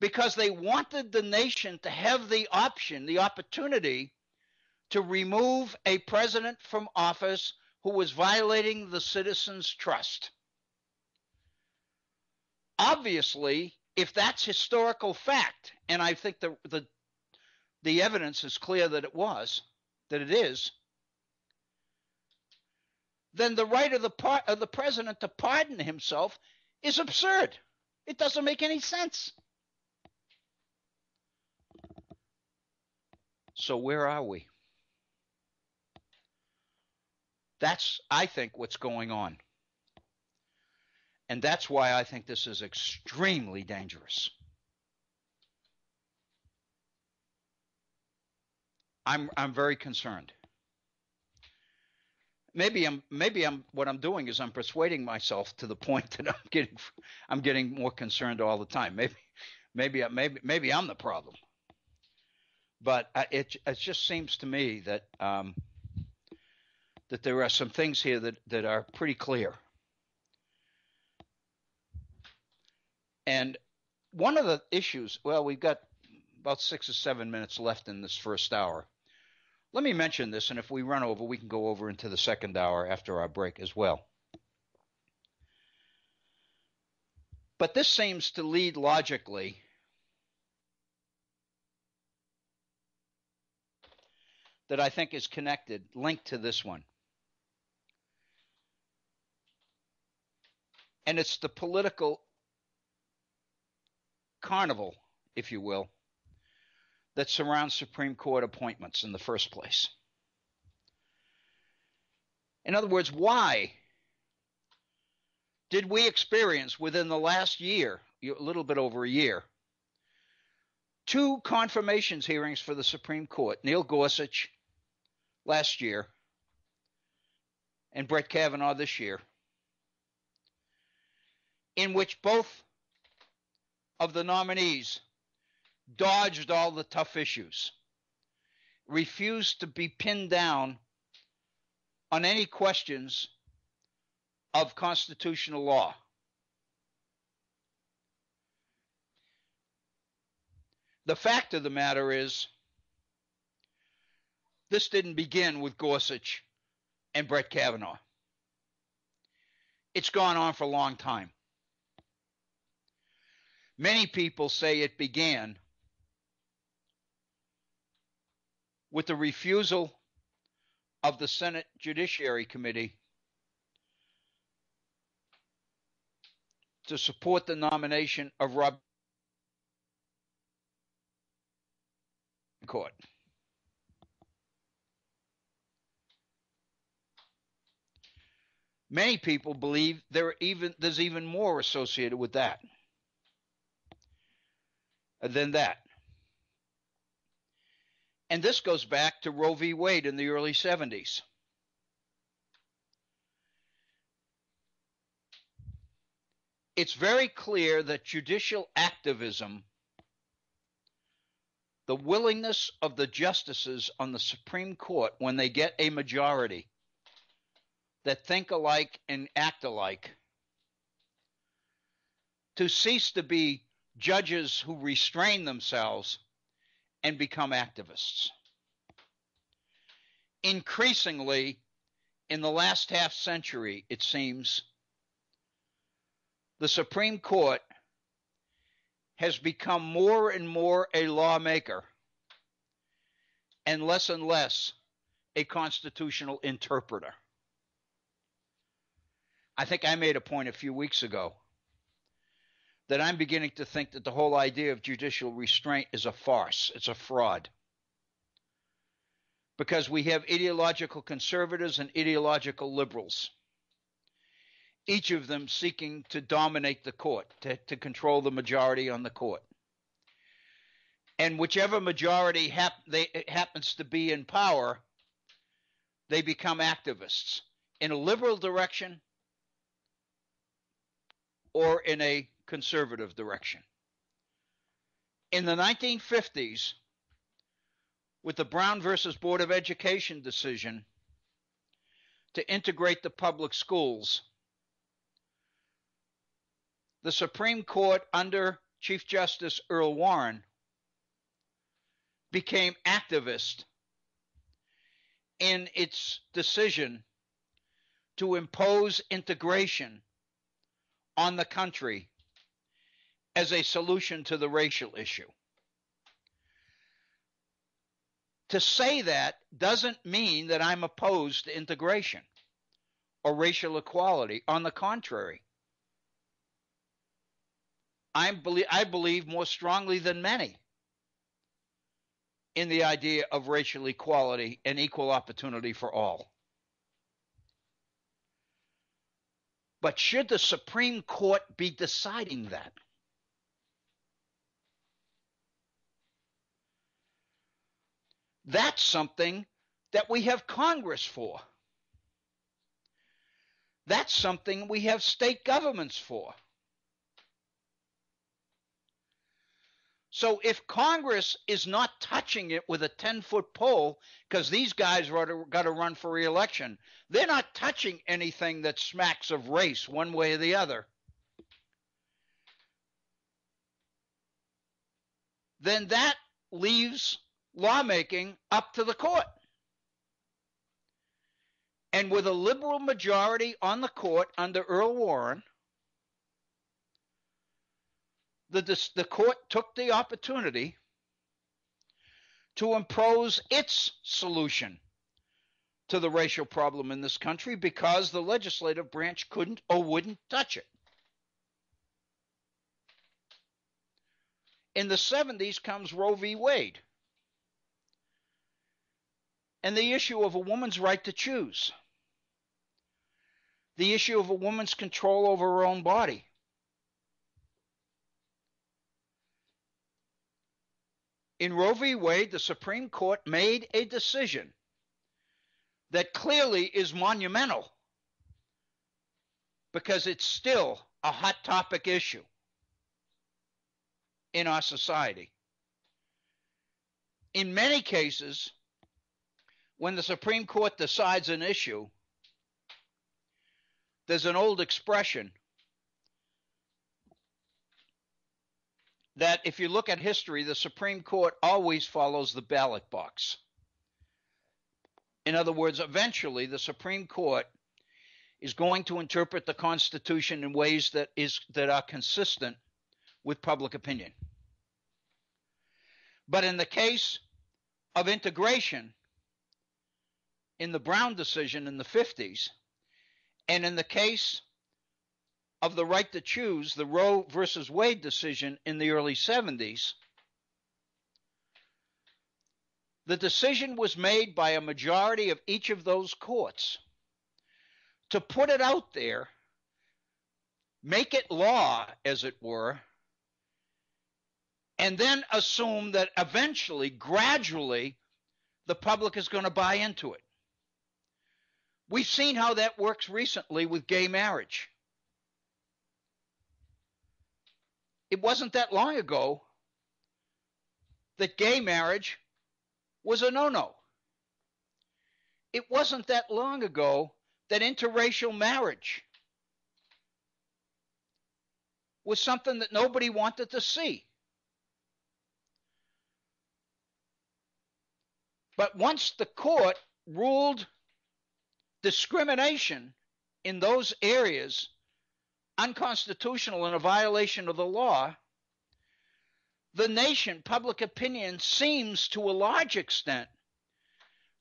because they wanted the nation to have the option, the opportunity to remove a president from office who was violating the citizens' trust. Obviously, if that's historical fact, and I think the the, the evidence is clear that it was, that it is, then the right of the par- of the president to pardon himself is absurd. It doesn't make any sense. So where are we? That's, I think, what's going on. And that's why I think this is extremely dangerous. I'm I'm very concerned. Maybe I'm. Maybe I'm. What I'm doing is I'm persuading myself to the point that I'm getting. I'm getting more concerned all the time. Maybe, maybe, maybe, maybe I'm the problem. But it it just seems to me that um, that there are some things here that, that are pretty clear. And one of the issues. Well, we've got about six or seven minutes left in this first hour. Let me mention this, and if we run over, we can go over into the second hour after our break as well. But this seems to lead logically that I think is connected, linked to this one. And it's the political carnival, if you will, that surrounds Supreme Court appointments in the first place. In other words, why did we experience within the last year, a little bit over a year, two confirmations hearings for the Supreme Court, Neil Gorsuch last year and Brett Kavanaugh this year, in which both of the nominees dodged all the tough issues, refused to be pinned down on any questions of constitutional law. The fact of the matter is, this didn't begin with Gorsuch and Brett Kavanaugh. It's gone on for a long time. Many people say it began with the refusal of the Senate Judiciary Committee to support the nomination of Rob Court. Many people believe there are even there's even more associated with that than that. And this goes back to Roe v. Wade in the early seventies. It's very clear that judicial activism, the willingness of the justices on the Supreme Court when they get a majority that think alike and act alike, to cease to be judges who restrain themselves and become activists. Increasingly, in the last half century, it seems, the Supreme Court has become more and more a lawmaker and less and less a constitutional interpreter. I think I made a point a few weeks ago that I'm beginning to think that the whole idea of judicial restraint is a farce. It's a fraud. Because we have ideological conservatives and ideological liberals, each of them seeking to dominate the court, to, to control the majority on the court. And whichever majority hap- they, happens to be in power, they become activists in a liberal direction or in a conservative direction. In the nineteen fifties, with the Brown versus Board of Education decision to integrate the public schools, the Supreme Court under Chief Justice Earl Warren became activist in its decision to impose integration on the country as a solution to the racial issue. To say that doesn't mean that I'm opposed to integration or racial equality. On the contrary, I believe, I believe more strongly than many in the idea of racial equality and equal opportunity for all. But should the Supreme Court be deciding that? That's something that we have Congress for. That's something we have state governments for. So if Congress is not touching it with a ten-foot pole, because these guys are got to run for re-election, they're not touching anything that smacks of race one way or the other, then that leaves lawmaking up to the court. And with a liberal majority on the court under Earl Warren, The, the court took the opportunity to impose its solution to the racial problem in this country because the legislative branch couldn't or wouldn't touch it. In the seventies comes Roe v. Wade and the issue of a woman's right to choose, the issue of a woman's control over her own body. In Roe v. Wade, the Supreme Court made a decision that clearly is monumental because it's still a hot topic issue in our society. In many cases, when the Supreme Court decides an issue, there's an old expression that if you look at history, the Supreme Court always follows the ballot box. In other words, eventually the Supreme Court is going to interpret the Constitution in ways that is that are consistent with public opinion. But in the case of integration, in the Brown decision in the fifties, and in the case of the right to choose, the Roe versus Wade decision in the early seventies, the decision was made by a majority of each of those courts to put it out there, make it law, as it were, and then assume that eventually, gradually, the public is going to buy into it. We've seen how that works recently with gay marriage. It wasn't that long ago that gay marriage was a no-no. It wasn't that long ago that interracial marriage was something that nobody wanted to see. But once the court ruled discrimination in those areas unconstitutional and a violation of the law, the nation, public opinion, seems to a large extent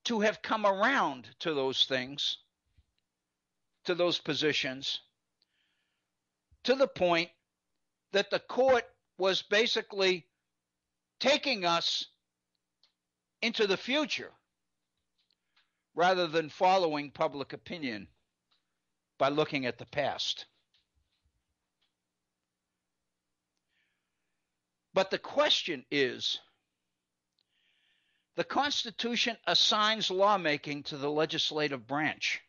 to have come around to those things, to those positions, to the point that the court was basically taking us into the future rather than following public opinion by looking at the past. But the question is, the Constitution assigns lawmaking to the legislative branch.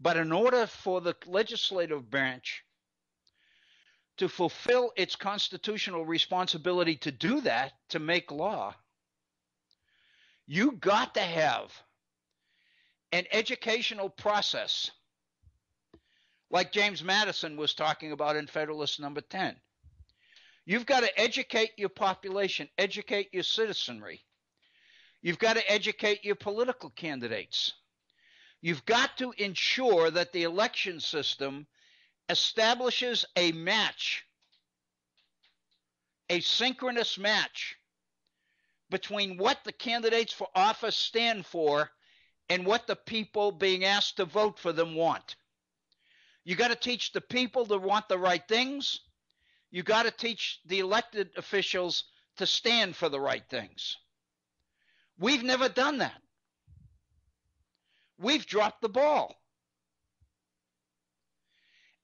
But in order for the legislative branch to fulfill its constitutional responsibility to do that, to make law, you got to have an educational process like James Madison was talking about in Federalist number ten. You've got to educate your population, educate your citizenry. You've got to educate your political candidates. You've got to ensure that the election system establishes a match, a synchronous match between what the candidates for office stand for and what the people being asked to vote for them want. You got to teach the people to want the right things. You got to teach the elected officials to stand for the right things. We've never done that. We've dropped the ball.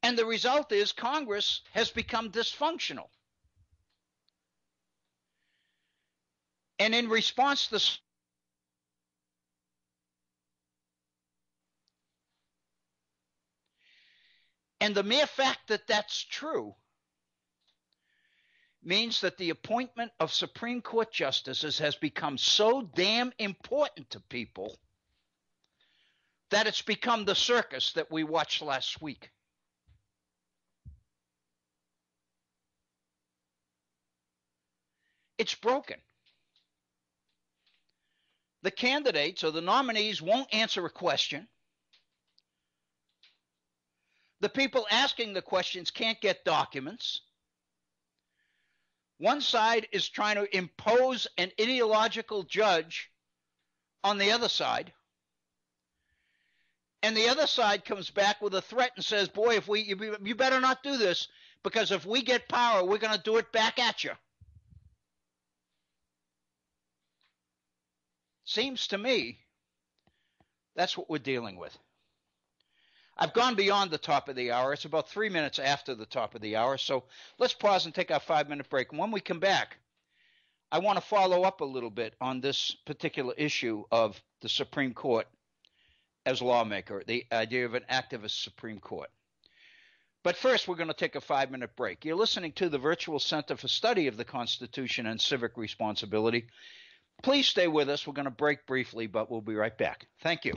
And the result is Congress has become dysfunctional. And in response to this, and the mere fact that that's true means that the appointment of Supreme Court justices has become so damn important to people that it's become the circus that we watched last week. It's broken. The candidates or the nominees won't answer a question. The people asking the questions can't get documents. One side is trying to impose an ideological judge on the other side. And the other side comes back with a threat and says, boy, if we, you, you better not do this, because if we get power, we're going to do it back at you. Seems to me that's what we're dealing with. I've gone beyond the top of the hour. It's about three minutes after the top of the hour. So let's pause and take our five-minute break. And when we come back, I want to follow up a little bit on this particular issue of the Supreme Court as lawmaker, the idea of an activist Supreme Court. But first, we're going to take a five-minute break. You're listening to the Virtual Center for Study of the Constitution and Civic Responsibility. Please stay with us. We're going to break briefly, but we'll be right back. Thank you.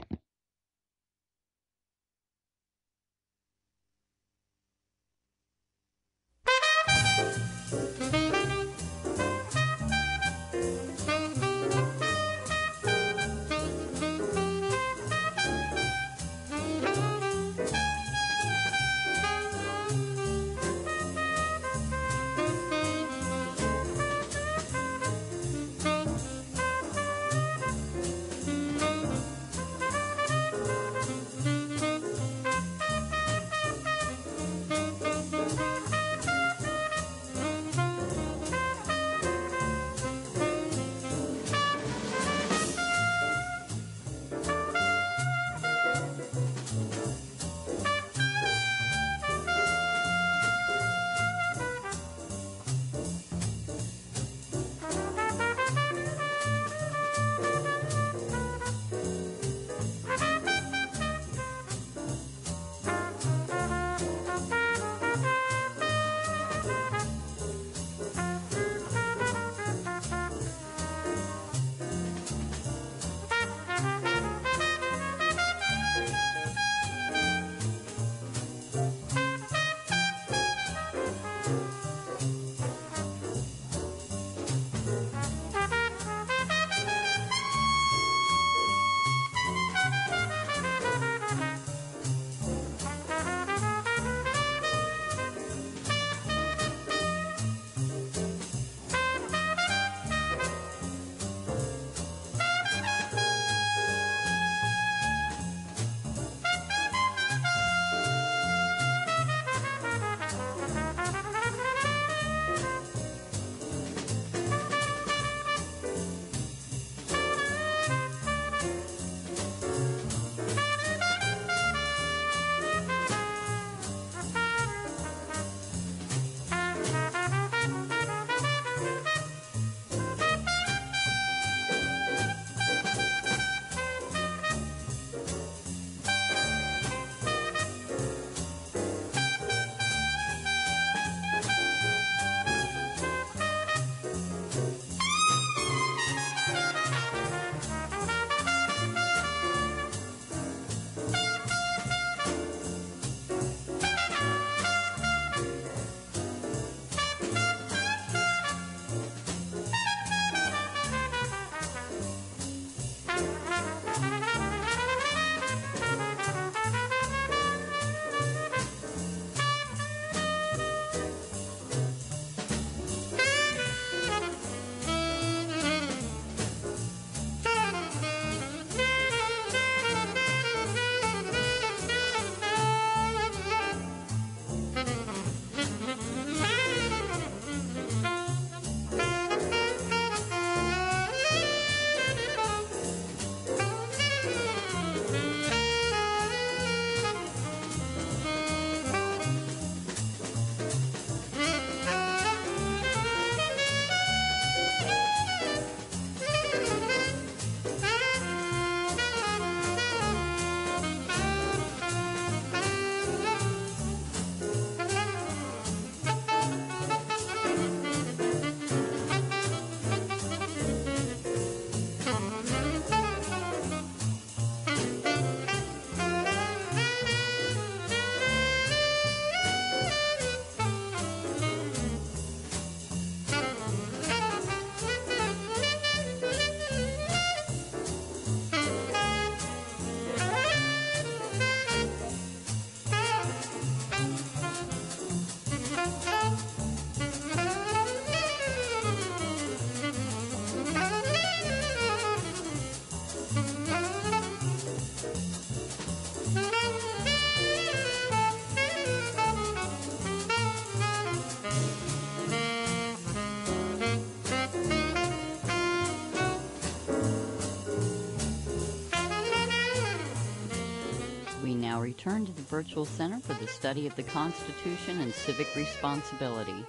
return to the Virtual Center for the Study of the Constitution and Civic Responsibility.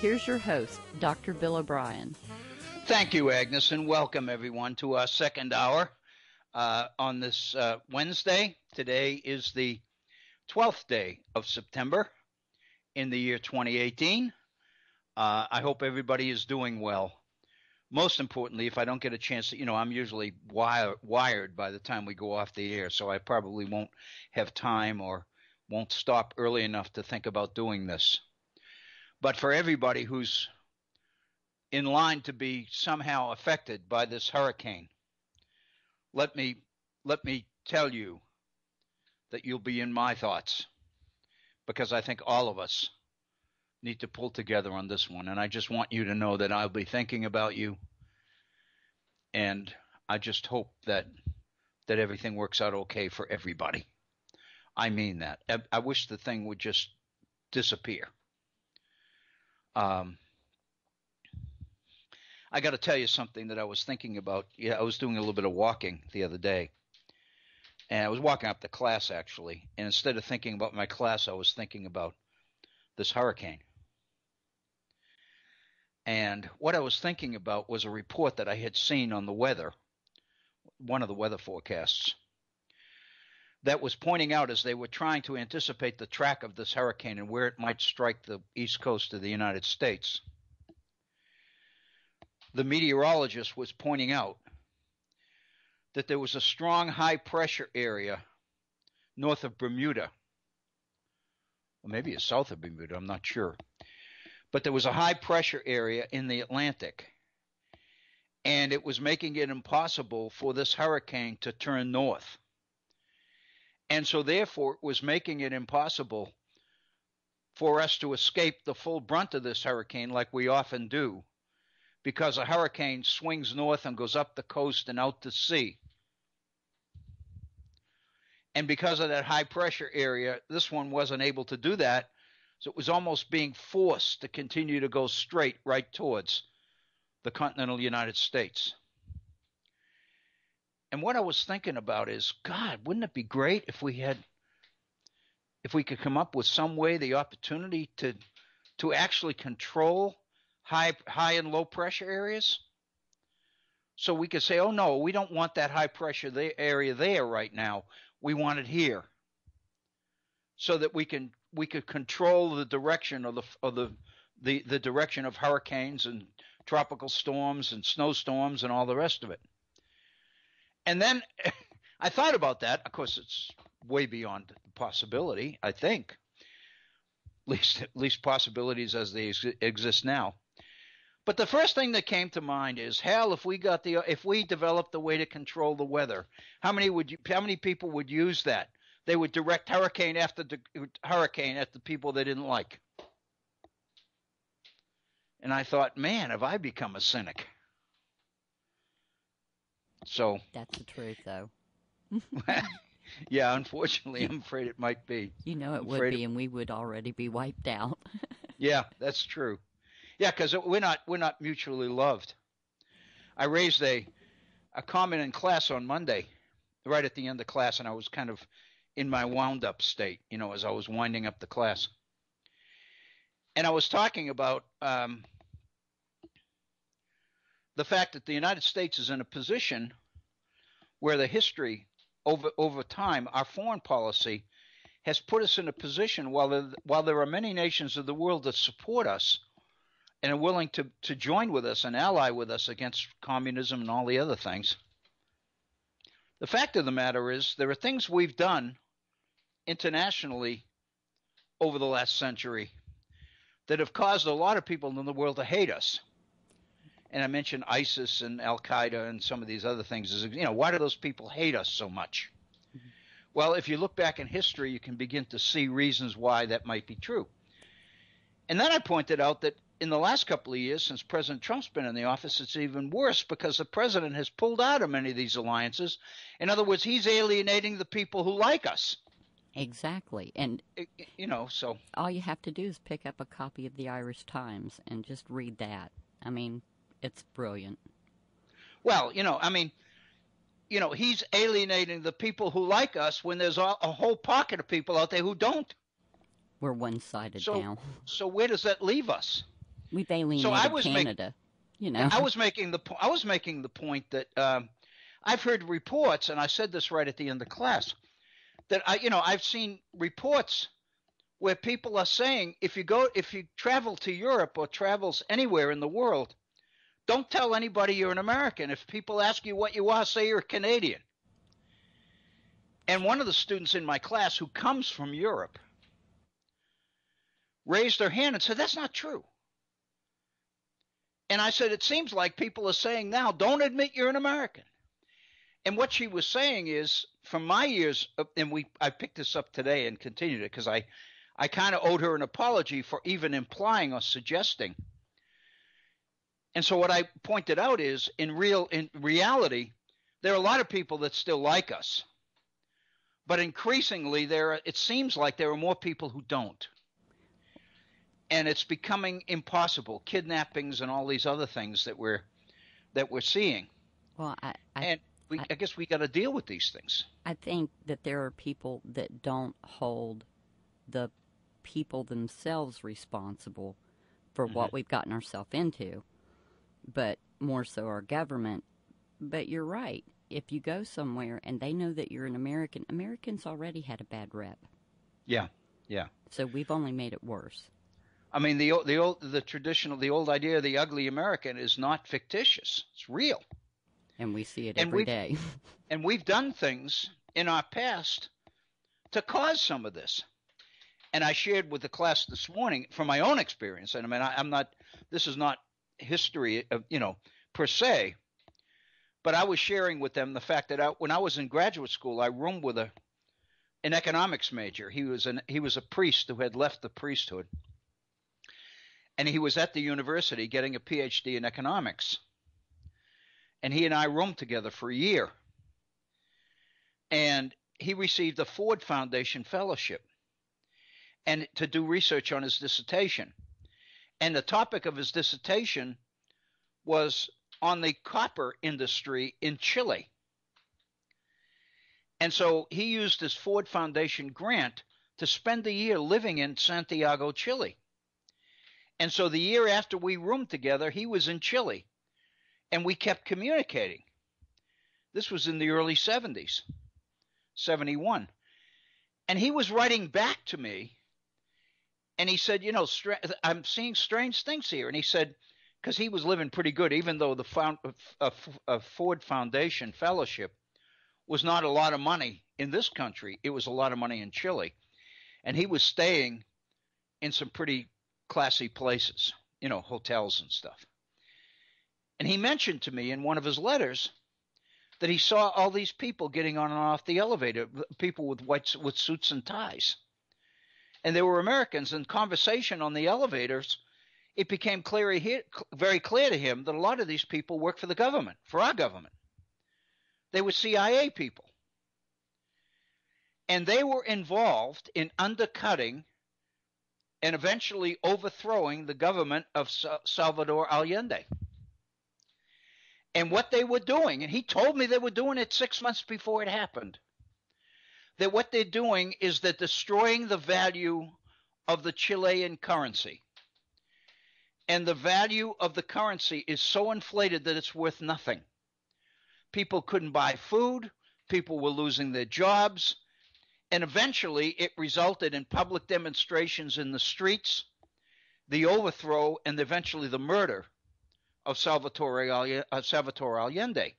Here's your host, Doctor Bill O'Brien. Thank you, Agnes, and welcome everyone to our second hour uh, on this uh, Wednesday. Today is the twelfth day of September in the year twenty eighteen. Uh, I hope everybody is doing well. Most importantly, if I don't get a chance, you know, I'm usually wire, wired by the time we go off the air, so I probably won't have time or won't stop early enough to think about doing this. But for everybody who's in line to be somehow affected by this hurricane, let me let me tell you that you'll be in my thoughts, because I think all of us need to pull together on this one. And I just want you to know that I'll be thinking about you. And I just hope that that everything works out okay for everybody. I mean that. I, I wish the thing would just disappear. Um, I got to tell you something that I was thinking about. Yeah, I was doing a little bit of walking the other day. And I was walking up to class, actually. And instead of thinking about my class, I was thinking about this hurricane. And what I was thinking about was a report that I had seen on the weather, one of the weather forecasts, that was pointing out, as they were trying to anticipate the track of this hurricane and where it might strike the east coast of the United States, the meteorologist was pointing out that there was a strong high pressure area north of Bermuda. Maybe it's south of Bermuda, I'm not sure. But there was a high pressure area in the Atlantic, and it was making it impossible for this hurricane to turn north. And so therefore it was making it impossible for us to escape the full brunt of this hurricane like we often do, because a hurricane swings north and goes up the coast and out to sea. And because of that high pressure area, this one wasn't able to do that. So it was almost being forced to continue to go straight right towards the continental United States. And what I was thinking about is, God, wouldn't it be great if we had, if we could come up with some way, the opportunity to, to actually control high, high and low pressure areas? So we could say, oh, no, we don't want that high pressure area there right now. We want it here, so that we can we could control the direction of the of the, the the direction of hurricanes and tropical storms and snowstorms and all the rest of it. And then I thought about that. Of course, it's way beyond the possibility, I think, at least at least possibilities as they ex- exist now. But the first thing that came to mind is, hell, if we got the if we developed a way to control the weather, how many would you, how many people would use that? They would direct hurricane after the, hurricane at the people they didn't like. And I thought, man, have I become a cynic? So that's the truth, though. Yeah, unfortunately, I'm afraid it might be. You know, it I'm would be, it... and we would already be wiped out. Yeah, that's true. Yeah, because we're not we're not mutually loved. I raised a a comment in class on Monday, right at the end of class, and I was kind of in my wound up state, you know, as I was winding up the class. And I was talking about um, the fact that the United States is in a position where the history over over time, our foreign policy has put us in a position while there, while there are many nations of the world that support us and are willing to, to join with us and ally with us against communism and all the other things. The fact of the matter is, there are things we've done internationally over the last century that have caused a lot of people in the world to hate us. And I mentioned ISIS and Al-Qaeda and some of these other things. You know, why do those people hate us so much? Mm-hmm. Well, if you look back in history, you can begin to see reasons why that might be true. And then I pointed out that in the last couple of years, since President Trump's been in the office, it's even worse, because the president has pulled out of many of these alliances. In other words, he's alienating the people who like us. Exactly. And, you know, so all you have to do is pick up a copy of the Irish Times and just read that. I mean, it's brilliant. Well, you know, I mean, you know, he's alienating the people who like us when there's a, a whole pocket of people out there who don't. We're one-sided so, now. So where does that leave us? We've alienated so I was Canada. Make, you know, I was making the I was making the point that um, I've heard reports, and I said this right at the end of class, that I, you know, I've seen reports where people are saying, if you go, if you travel to Europe or travels anywhere in the world, don't tell anybody you're an American. If people ask you what you are, say you're a Canadian. And one of the students in my class who comes from Europe raised their hand and said, that's not true. And I said, it seems like people are saying now, don't admit you're an American. And what she was saying is, from my years, and we I picked this up today and continued it because I, I kind of owed her an apology for even implying or suggesting. And so what I pointed out is, in real in reality, there are a lot of people that still like us, but increasingly there are, it seems like there are more people who don't, and it's becoming impossible. Kidnappings and all these other things that we're that we're seeing. Well, I, I and we, I, I guess we got to deal with these things. I think that there are people that don't hold the people themselves responsible for mm-hmm. what we've gotten ourselves into. But more so our government. But you're right. If you go somewhere and they know that you're an American, Americans already had a bad rep. Yeah, yeah. So we've only made it worse. I mean, the the old the traditional the old idea of the ugly American is not fictitious. It's real. And we see it and every day. And we've done things in our past to cause some of this. And I shared with the class this morning from my own experience. And I mean, I, I'm not. This is not. history of, you know, per se, but I was sharing with them the fact that I, when I was in graduate school, I roomed with a an economics major. He was an he was a priest who had left the priesthood, and he was at the university getting a P H D in economics. And he and I roomed together for a year, and he received a Ford Foundation fellowship, and to do research on his dissertation. And the topic of his dissertation was on the copper industry in Chile. And so he used his Ford Foundation grant to spend a year living in Santiago, Chile. And so the year after we roomed together, he was in Chile, and we kept communicating. This was in the early seventies, seventy-one. And he was writing back to me. And he said, you know, str- I'm seeing strange things here. And he said, because he was living pretty good, even though the found, a, a Ford Foundation fellowship was not a lot of money in this country. It was a lot of money in Chile. And he was staying in some pretty classy places, you know, hotels and stuff. And he mentioned to me in one of his letters that he saw all these people getting on and off the elevator, people with white, with suits and ties. And there were Americans, and conversation on the elevators, it became clear he, very clear to him that a lot of these people work for the government, for our government. They were C I A people. And they were involved in undercutting and eventually overthrowing the government of Salvador Allende. And what they were doing, and he told me they were doing it six months before it happened, that what they're doing is they're destroying the value of the Chilean currency. And the value of the currency is so inflated that it's worth nothing. People couldn't buy food. People were losing their jobs. And eventually it resulted in public demonstrations in the streets, the overthrow, and eventually the murder of Salvatore, uh, Salvatore Allende.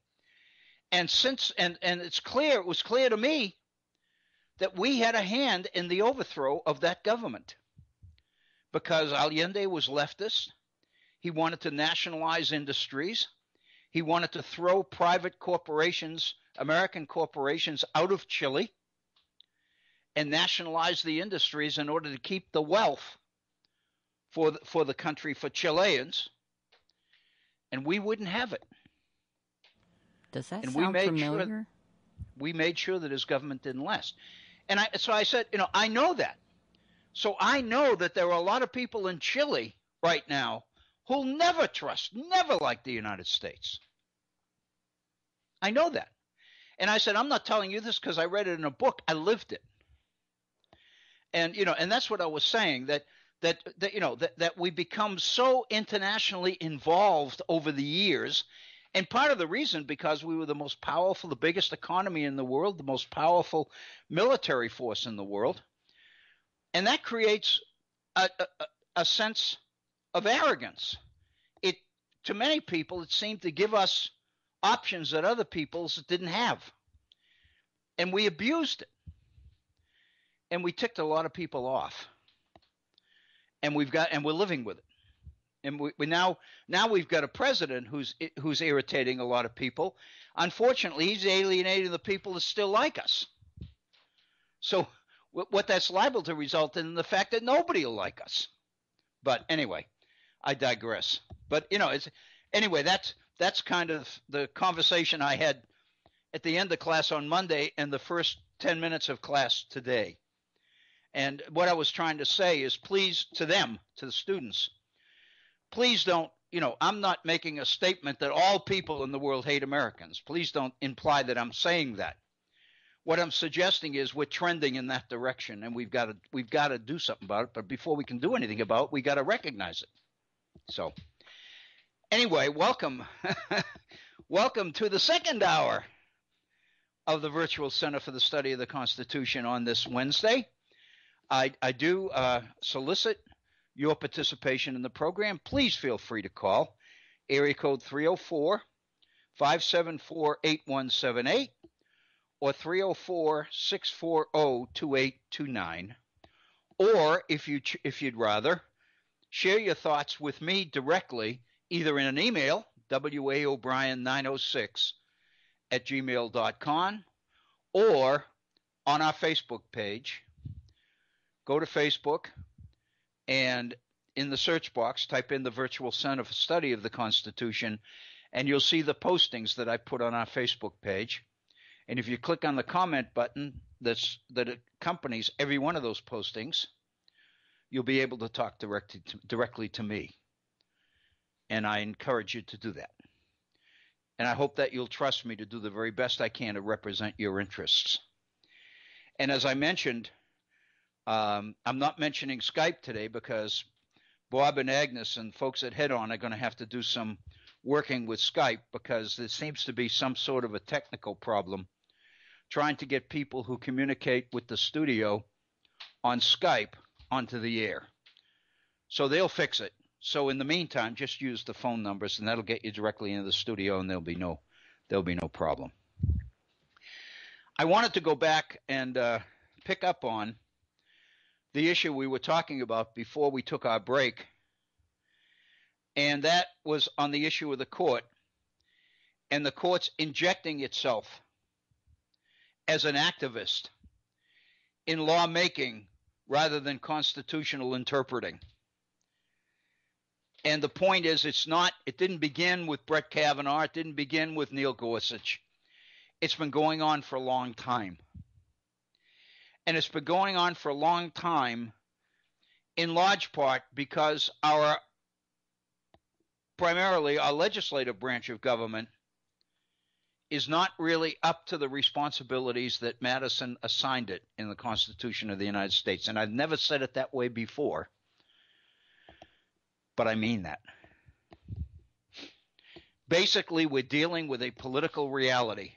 And since and, and it's clear, it was clear to me that we had a hand in the overthrow of that government because Allende was leftist. He wanted to nationalize industries. He wanted to throw private corporations, American corporations, out of Chile and nationalize the industries in order to keep the wealth for the, for the country, for Chileans, and we wouldn't have it. Does that and sound we made familiar? Sure, we made sure that his government didn't last. And I, so I said, you know, I know that. So I know that there are a lot of people in Chile right now who'll never trust, never like the United States. I know that. And I said, I'm not telling you this because I read it in a book. I lived it. And, you know, and that's what I was saying, that that, that you know, that, that we become so internationally involved over the years. And part of the reason, because we were the most powerful, the biggest economy in the world, the most powerful military force in the world. And that creates a, a, a sense of arrogance. It, to many people, it seemed to give us options that other peoples didn't have. And we abused it. And we ticked a lot of people off. And we've got, and we're living with it. And we, we now, now we've got a president who's who's irritating a lot of people. Unfortunately, he's alienating the people that still like us. So w- what that's liable to result in the fact that nobody will like us. But anyway, I digress. But you know, it's anyway. That's that's kind of the conversation I had at the end of class on Monday and the first ten minutes of class today. And what I was trying to say is, please, to them, to the students, please don't, you know, I'm not making a statement that all people in the world hate Americans. Please don't imply that I'm saying that. What I'm suggesting is we're trending in that direction, and we've got to we've got to do something about it. But before we can do anything about it, we got to recognize it. So anyway, welcome. Welcome to the second hour of the Virtual Center for the Study of the Constitution on this Wednesday. I, I do uh, solicit your participation in the program. Please feel free to call area code three oh four, five seven four, eight one seven eight or three oh four, six four oh, two eight two nine. Or if you if you'd rather, share your thoughts with me directly, either in an email, w a o'brien nine oh six at gmail dot com, or on our Facebook page. Go to Facebook and in the search box, type in the Virtual Center for Study of the Constitution, and you'll see the postings that I put on our Facebook page. And if you click on the comment button that's, that accompanies every one of those postings, you'll be able to talk directly to, directly to me. And I encourage you to do that. And I hope that you'll trust me to do the very best I can to represent your interests. And as I mentioned, um, I'm not mentioning Skype today because Bob and Agnes and folks at Head On are going to have to do some working with Skype, because there seems to be some sort of a technical problem trying to get people who communicate with the studio on Skype onto the air. So they'll fix it. So in the meantime, just use the phone numbers, and that'll get you directly into the studio, and there'll be no, there'll be no problem. I wanted to go back and uh, pick up on the issue we were talking about before we took our break, and that was on the issue of the court and the court's injecting itself as an activist in lawmaking rather than constitutional interpreting. And the point is, it's not, it didn't begin with Brett Kavanaugh. It didn't begin with Neil Gorsuch. It's been going on for a long time. And it's been going on for a long time in large part because our, primarily our legislative branch of government is not really up to the responsibilities that Madison assigned it in the Constitution of the United States. And I've never said it that way before. But I mean that. Basically, we're dealing with a political reality.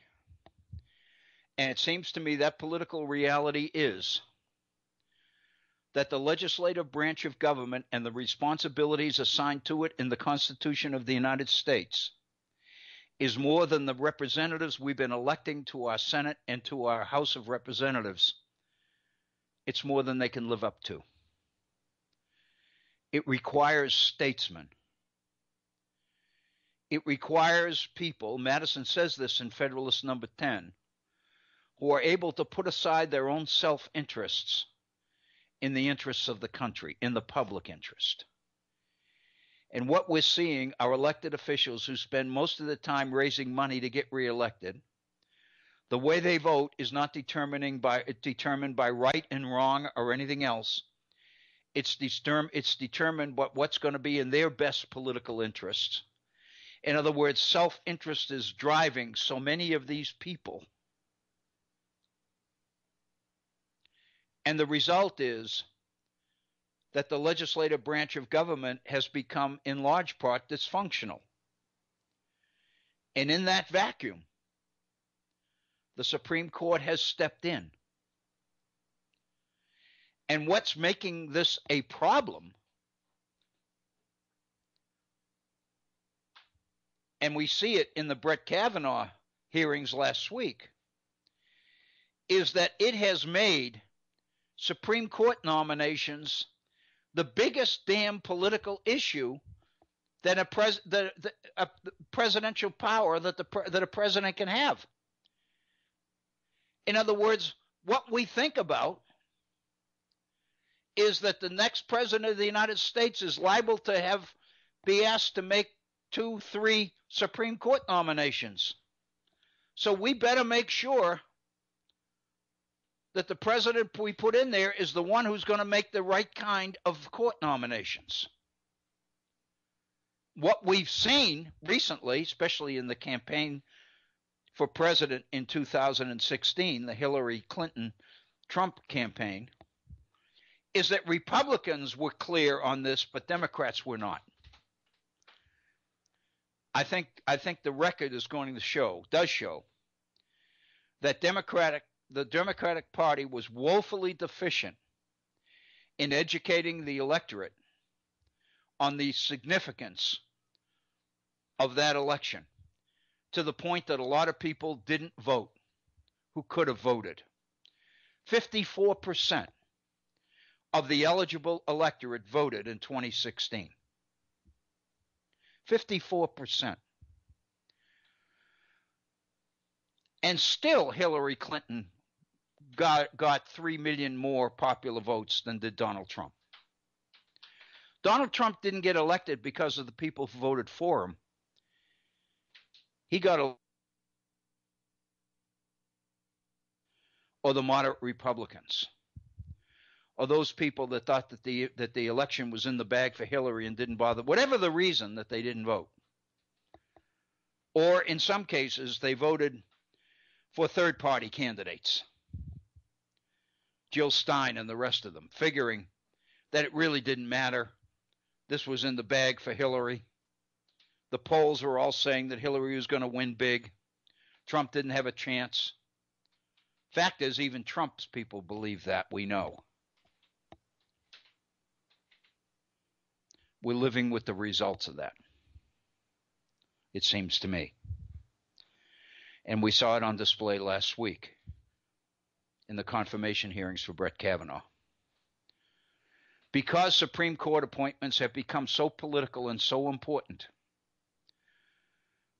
And it seems to me that political reality is that the legislative branch of government and the responsibilities assigned to it in the Constitution of the United States is more than the representatives we've been electing to our Senate and to our House of Representatives. It's more than they can live up to. It requires statesmen. It requires people, Madison says this in Federalist Number ten, who are able to put aside their own self-interests in the interests of the country, in the public interest. And what we're seeing are elected officials who spend most of the time raising money to get reelected. The way they vote is not determining by, determined by right and wrong or anything else. It's, determ- it's determined what, what's going to be in their best political interests. In other words, self-interest is driving so many of these people And the result is that the legislative branch of government has become in large part dysfunctional. And in that vacuum, the Supreme Court has stepped in. And what's making this a problem, and we see it in the Brett Kavanaugh hearings last week, is that it has made Supreme Court nominations the biggest damn political issue that a, pres- the, the, a presidential power that, the pre- that a president can have. In other words, what we think about is that the next president of the United States is liable to have be asked to make two, three Supreme Court nominations. So we better make sure that the president we put in there is the one who's going to make the right kind of court nominations. What we've seen recently, especially in the campaign for president in two thousand sixteen, the Hillary Clinton-Trump campaign, is that Republicans were clear on this, but Democrats were not. I think I think the record is going to show, does show, that Democratic the Democratic Party was woefully deficient in educating the electorate on the significance of that election, to the point that a lot of people didn't vote who could have voted. fifty-four percent of the eligible electorate voted in twenty sixteen. fifty-four percent. And still Hillary Clinton got, got three million more popular votes than did Donald Trump. Donald Trump didn't get elected because of the people who voted for him. He got elected or the moderate Republicans, or those people that thought that the that the election was in the bag for Hillary and didn't bother, whatever the reason that they didn't vote. Or in some cases, they voted for third-party candidates, Jill Stein and the rest of them, figuring that it really didn't matter. This was in the bag for Hillary. The polls were all saying that Hillary was going to win big. Trump didn't have a chance. Fact is, even Trump's people believe that, we know. We're living with the results of that, it seems to me. And we saw it on display last week in the confirmation hearings for Brett Kavanaugh. Because Supreme Court appointments have become so political and so important,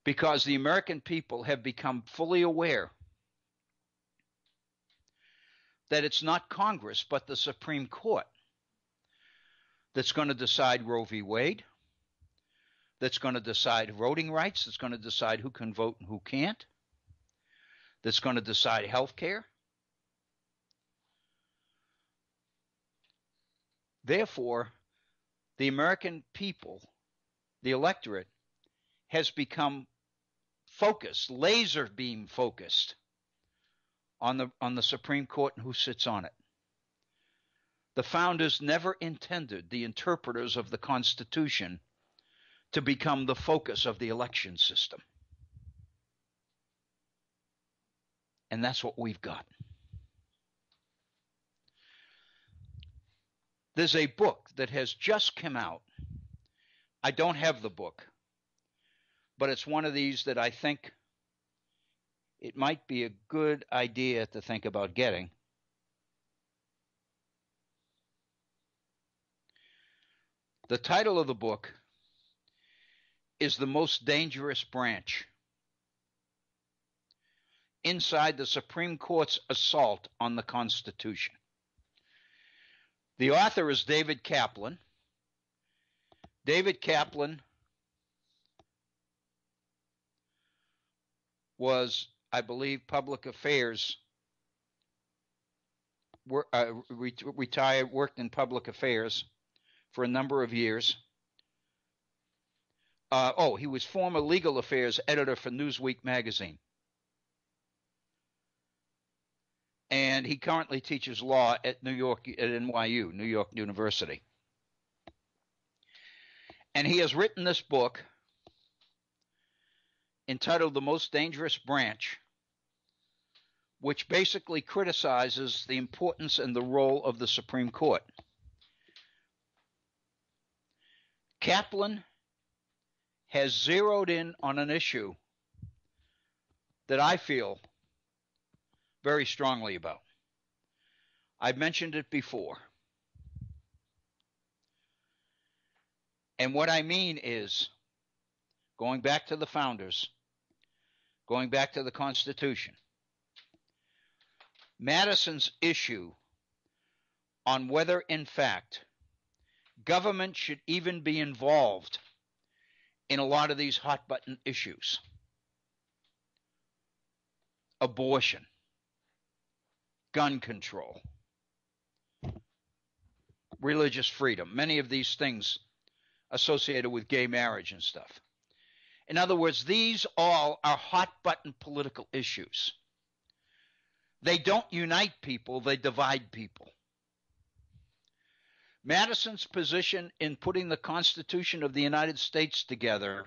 because the American people have become fully aware that it's not Congress but the Supreme Court that's going to decide Roe v. Wade, that's going to decide voting rights, that's going to decide who can vote and who can't, that's going to decide health care. Therefore, the American people, the electorate, has become focused, laser beam focused on the on the Supreme Court and who sits on it. The founders never intended the interpreters of the Constitution to become the focus of the election system. And that's what we've got. There's a book that has just come out. I don't have the book, but it's one of these that I think it might be a good idea to think about getting. The title of the book is The Most Dangerous Branch: Inside the Supreme Court's Assault on the Constitution. The author is David Kaplan. David Kaplan was, I believe, public affairs, uh, retired, worked in public affairs for a number of years. Uh, oh, he was former legal affairs editor for Newsweek magazine. and he currently teaches law at New York, at N Y U, New York University. And he has written this book entitled The Most Dangerous Branch, which basically criticizes the importance and the role of the Supreme Court. Kaplan has zeroed in on an issue that I feel very strongly about. I've mentioned it before. And what I mean is going back to the founders, going back to the Constitution. Madison's issue on whether, in fact, government should even be involved in a lot of these hot-button issues. Abortion, gun control, religious freedom, many of these things associated with gay marriage and stuff. In other words, these all are hot-button political issues. They don't unite people, they divide people. Madison's position in putting the Constitution of the United States together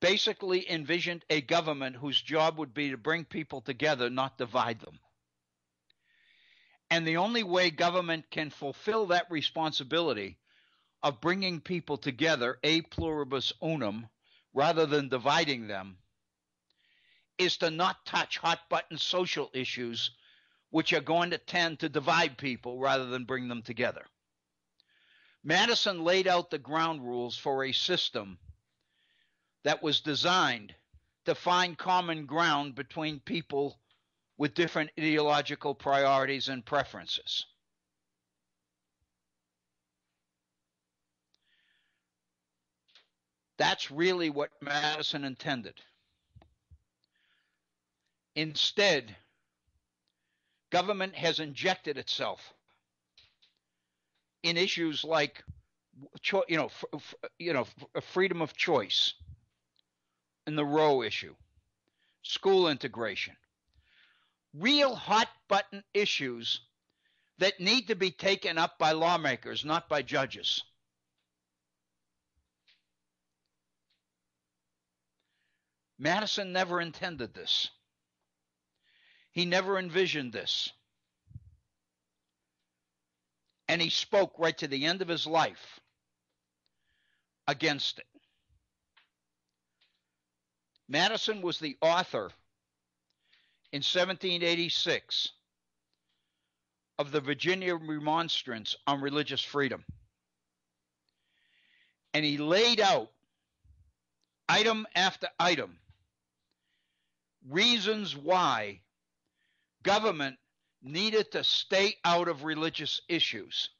basically envisioned a government whose job would be to bring people together, not divide them. And the only way government can fulfill that responsibility of bringing people together, a pluribus unum, rather than dividing them, is to not touch hot-button social issues which are going to tend to divide people rather than bring them together. Madison laid out the ground rules for a system that was designed to find common ground between people with different ideological priorities and preferences. That's really what Madison intended. Instead, government has injected itself in issues like, you know, f f you know, f freedom of choice, in the Roe issue, school integration, real hot button issues that need to be taken up by lawmakers, not by judges. Madison never intended this. He never envisioned this. And he spoke right to the end of his life against it. Madison was the author in seventeen eighty-six of the Virginia Remonstrance on Religious Freedom. And he laid out item after item reasons why government needed to stay out of religious issues.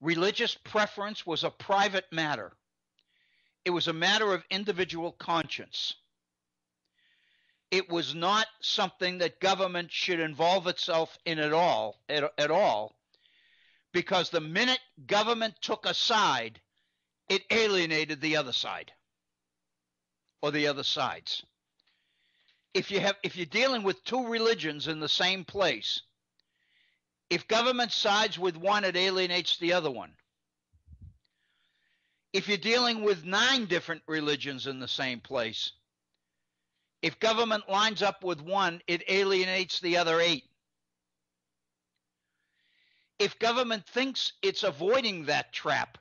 Religious preference was a private matter. It was a matter of individual conscience. It was not something that government should involve itself in at all, at, at all, because the minute government took a side, it alienated the other side or the other sides. If you have, if you're dealing with two religions in the same place, if government sides with one, it alienates the other one. If you're dealing with nine different religions in the same place, if government lines up with one, it alienates the other eight. If government thinks it's avoiding that trap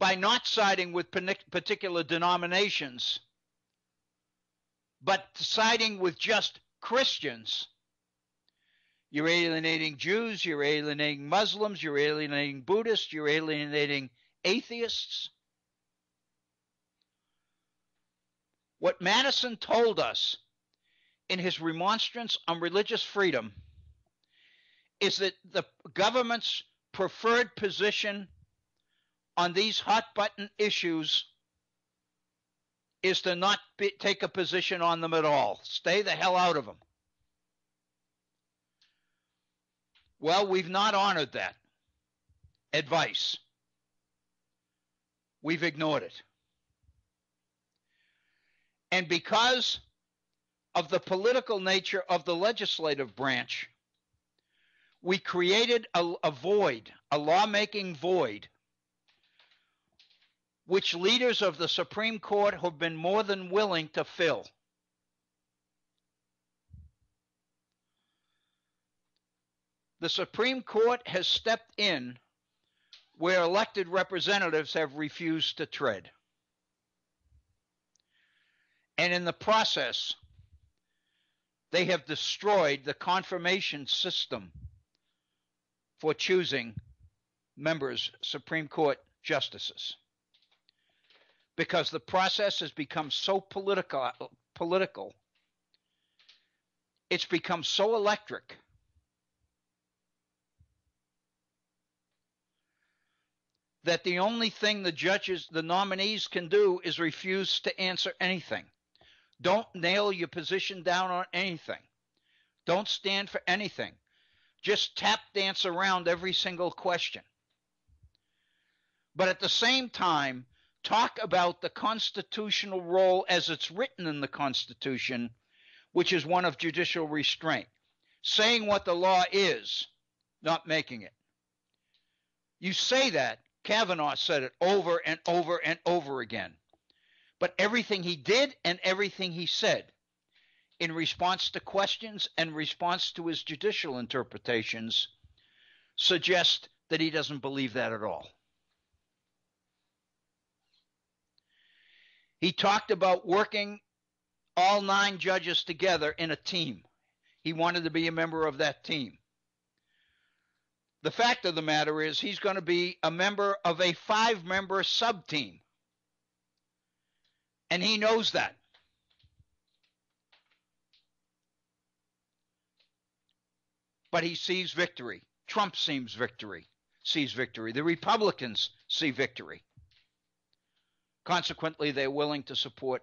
by not siding with particular denominations, but siding with just Christians, you're alienating Jews, you're alienating Muslims, you're alienating Buddhists, you're alienating atheists. What Madison told us in his Remonstrance on Religious Freedom is that the government's preferred position on these hot-button issues is to not be, take a position on them at all. Stay the hell out of them. Well, we've not honored that advice. We've ignored it. And because of the political nature of the legislative branch, we created a, a void, a lawmaking void, which leaders of the Supreme Court have been more than willing to fill. The Supreme Court has stepped in where elected representatives have refused to tread. And in the process, they have destroyed the confirmation system for choosing members, Supreme Court justices, because the process has become so political, political. It's become so electric that the only thing the judges, the nominees can do is refuse to answer anything. Don't nail your position down on anything. Don't stand for anything. Just tap dance around every single question. But at the same time, talk about the constitutional role as it's written in the Constitution, which is one of judicial restraint. Saying what the law is, not making it. You say that. Kavanaugh said it over and over and over again. But everything he did and everything he said in response to questions and response to his judicial interpretations suggests that he doesn't believe that at all. He talked about working all nine judges together in a team. He wanted to be a member of that team. The fact of the matter is he's going to be a member of a five-member sub-team, and he knows that. But he sees victory. Trump sees victory, sees victory. The Republicans see victory. Consequently, they're willing to support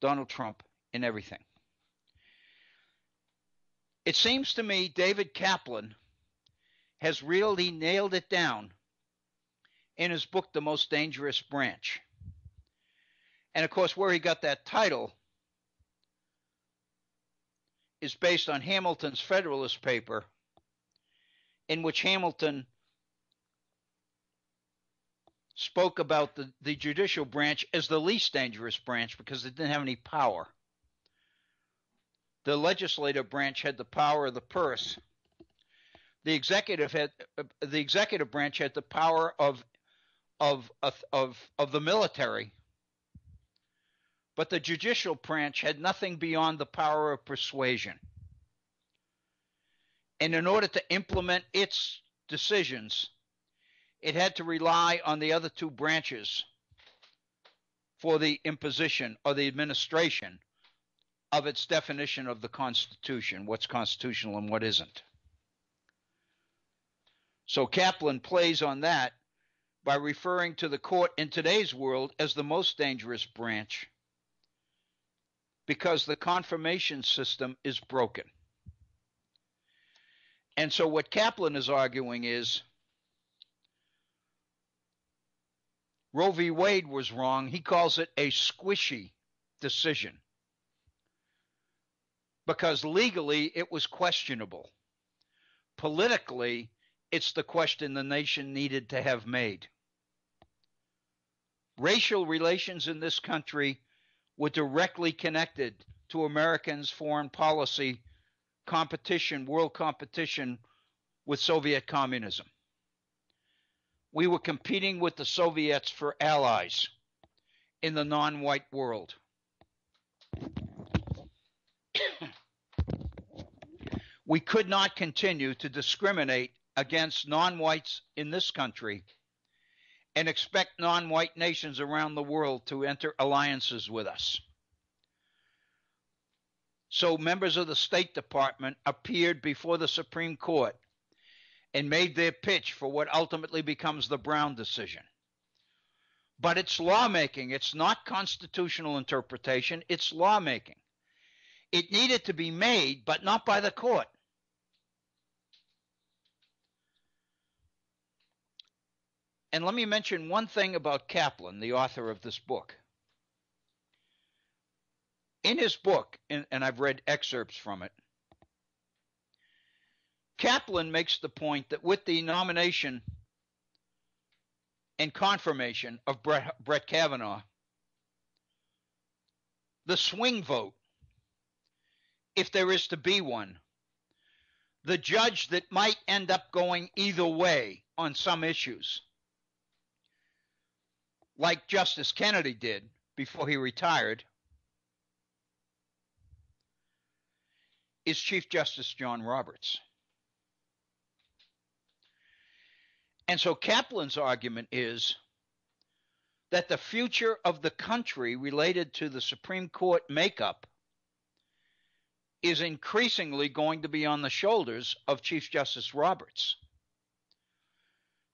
Donald Trump in everything. It seems to me David Kaplan has really nailed it down in his book, The Most Dangerous Branch. And, of course, where he got that title is based on Hamilton's Federalist paper, in which Hamilton spoke about the, the judicial branch as the least dangerous branch because it didn't have any power. The legislative branch had the power of the purse. The executive had the executive branch had the power of of of of the military, but the judicial branch had nothing beyond the power of persuasion. And in order to implement its decisions, it had to rely on the other two branches for the imposition or the administration of its definition of the Constitution, what's constitutional and what isn't. So Kaplan plays on that by referring to the court in today's world as the most dangerous branch because the confirmation system is broken. And so what Kaplan is arguing is Roe v. Wade was wrong. He calls it a squishy decision because legally it was questionable. Politically, it's the question the nation needed to have made. Racial relations in this country were directly connected to Americans' foreign policy, competition, world competition with Soviet communism. We were competing with the Soviets for allies in the non-white world. We could not continue to discriminate against non-whites in this country and expect non-white nations around the world to enter alliances with us. So members of the State Department appeared before the Supreme Court and made their pitch for what ultimately becomes the Brown decision. But it's lawmaking. It's not constitutional interpretation. It's lawmaking. It needed to be made, but not by the court. And let me mention one thing about Kaplan, the author of this book. in his book, and, and I've read excerpts from it, Kaplan makes the point that with the nomination and confirmation of Brett, Brett Kavanaugh, the swing vote, if there is to be one, the judge that might end up going either way on some issues, like Justice Kennedy did before he retired, is Chief Justice John Roberts. And so Kaplan's argument is that the future of the country related to the Supreme Court makeup is increasingly going to be on the shoulders of Chief Justice Roberts,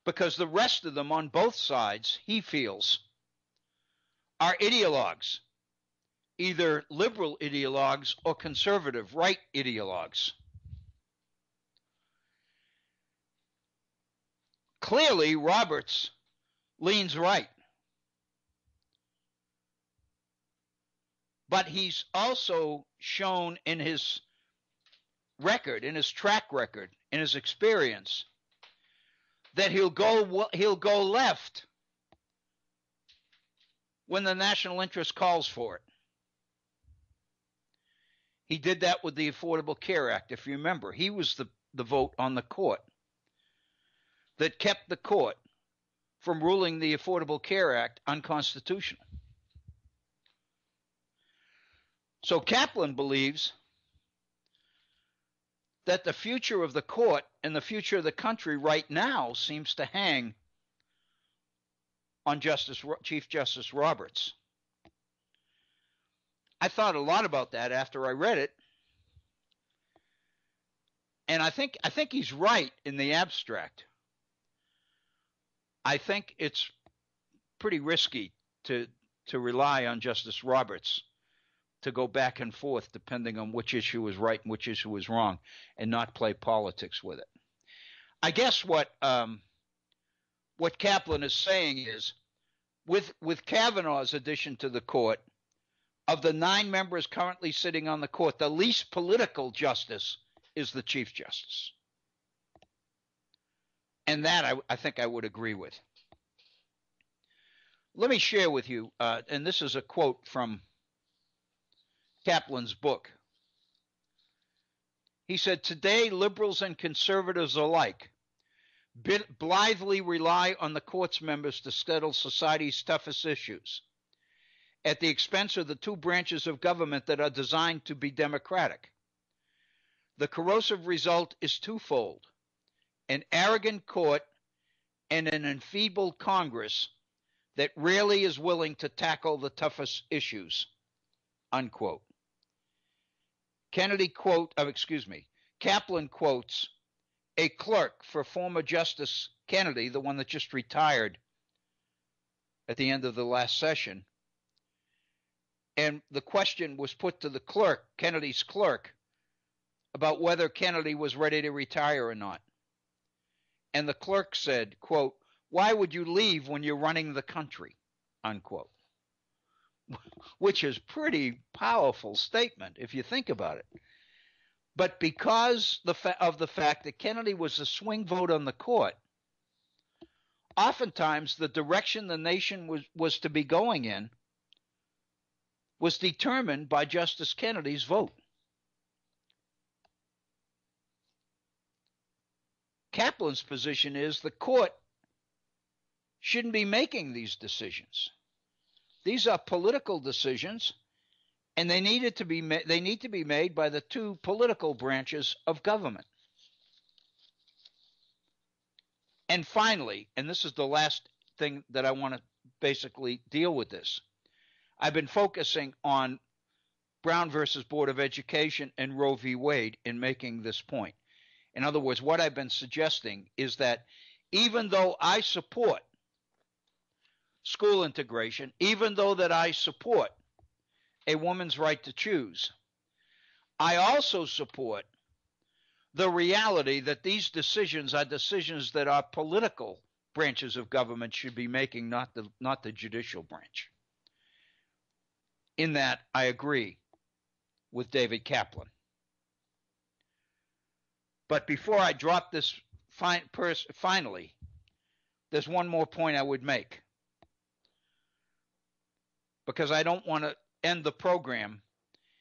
because the rest of them on both sides, he feels, are ideologues, either liberal ideologues or conservative right ideologues. Clearly, Roberts leans right, but he's also shown in his record, in his track record, in his experience, that he'll go he'll go left when the national interest calls for it. He did that with the Affordable Care Act, if you remember. He was the, the vote on the court that kept the court from ruling the Affordable Care Act unconstitutional. So Kaplan believes that the future of the court and the future of the country right now seems to hang on Justice, Chief Justice Roberts. I thought a lot about that after I read it, and I think I think he's right in the abstract. I think it's pretty risky to to rely on Justice Roberts to go back and forth depending on which issue is right and which issue is wrong, and not play politics with it. I guess what um, what Kaplan is saying is, with with Kavanaugh's addition to the court, of the nine members currently sitting on the court, the least political justice is the Chief Justice. And that I, I think I would agree with. Let me share with you, uh, and this is a quote from Kaplan's book. He said, "Today, liberals and conservatives alike blithely rely on the court's members to settle society's toughest issues at the expense of the two branches of government that are designed to be democratic. The corrosive result is twofold: an arrogant court and an enfeebled Congress that rarely is willing to tackle the toughest issues." Unquote. Kennedy quote, oh, excuse me, Kaplan quotes a clerk for former Justice Kennedy, the one that just retired at the end of the last session. And the question was put to the clerk, Kennedy's clerk, about whether Kennedy was ready to retire or not. And the clerk said, quote, "Why would you leave when you're running the country?" Unquote. Which is pretty powerful statement if you think about it. But because the fa- of the fact that Kennedy was a swing vote on the court, oftentimes the direction the nation was, was to be going in was determined by Justice Kennedy's vote. Kaplan's position is the court shouldn't be making these decisions. These are political decisions, and they needed to be ma- they need to be made by the two political branches of government. And finally, and this is the last thing that I want to basically deal with this, I've been focusing on Brown versus Board of Education and Roe v. Wade in making this point. In other words, what I've been suggesting is that even though I support school integration, even though that I support a woman's right to choose, I also support the reality that these decisions are decisions that our political branches of government should be making, not the not the judicial branch. In that, I agree with David Kaplan. But before I drop this fin pers finally, there's one more point I would make, because I don't want to end the program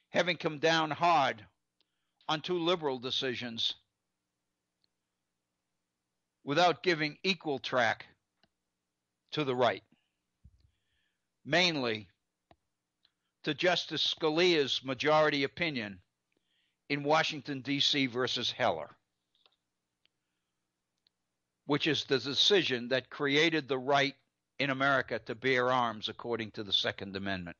having come down hard on two liberal decisions without giving equal track to the right, mainly to Justice Scalia's majority opinion in Washington, D C versus Heller, which is the decision that created the right in America to bear arms according to the Second Amendment.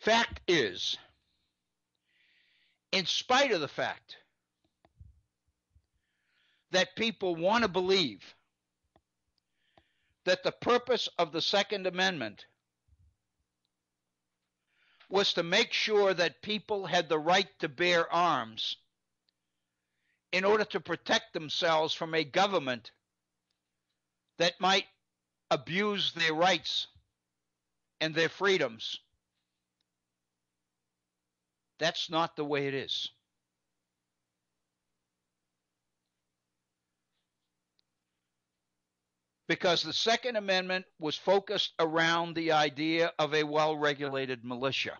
Fact is, in spite of the fact that people want to believe that the purpose of the Second Amendment was to make sure that people had the right to bear arms in order to protect themselves from a government that might abuse their rights and their freedoms. That's not the way it is. Because the Second Amendment was focused around the idea of a well-regulated militia.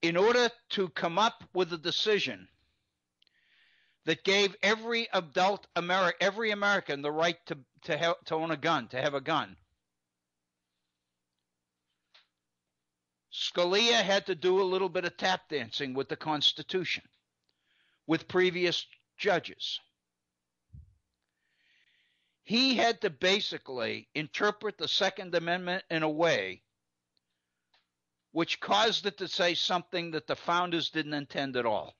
In order to come up with a decision that gave every adult Ameri- every American the right to, to, have, to own a gun, to have a gun, Scalia had to do a little bit of tap dancing with the Constitution, with previous judges. He had to basically interpret the Second Amendment in a way which caused it to say something that the founders didn't intend at all.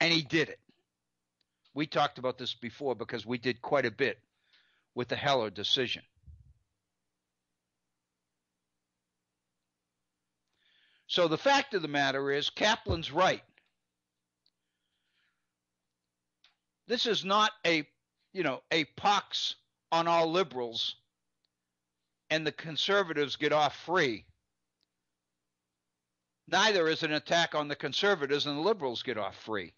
And he did it. We talked about this before because we did quite a bit with the Heller decision. So the fact of the matter is, Kaplan's right. This is not a, you know, a pox on all liberals and the conservatives get off free. Neither is an attack on the conservatives and the liberals get off free.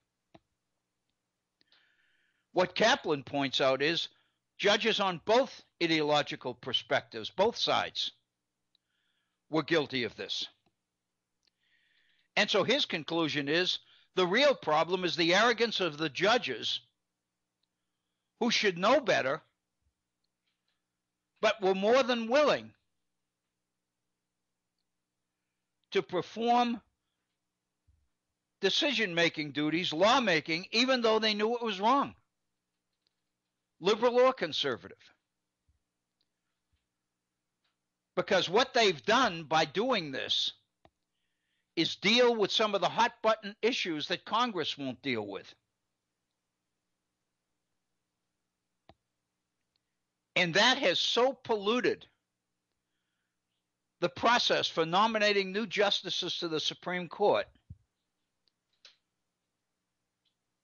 What Kaplan points out is judges on both ideological perspectives, both sides, were guilty of this. And so his conclusion is the real problem is the arrogance of the judges who should know better, but were more than willing to perform decision-making duties, lawmaking, even though they knew it was wrong, liberal or conservative. Because what they've done by doing this is deal with some of the hot-button issues that Congress won't deal with. And that has so polluted the process for nominating new justices to the Supreme Court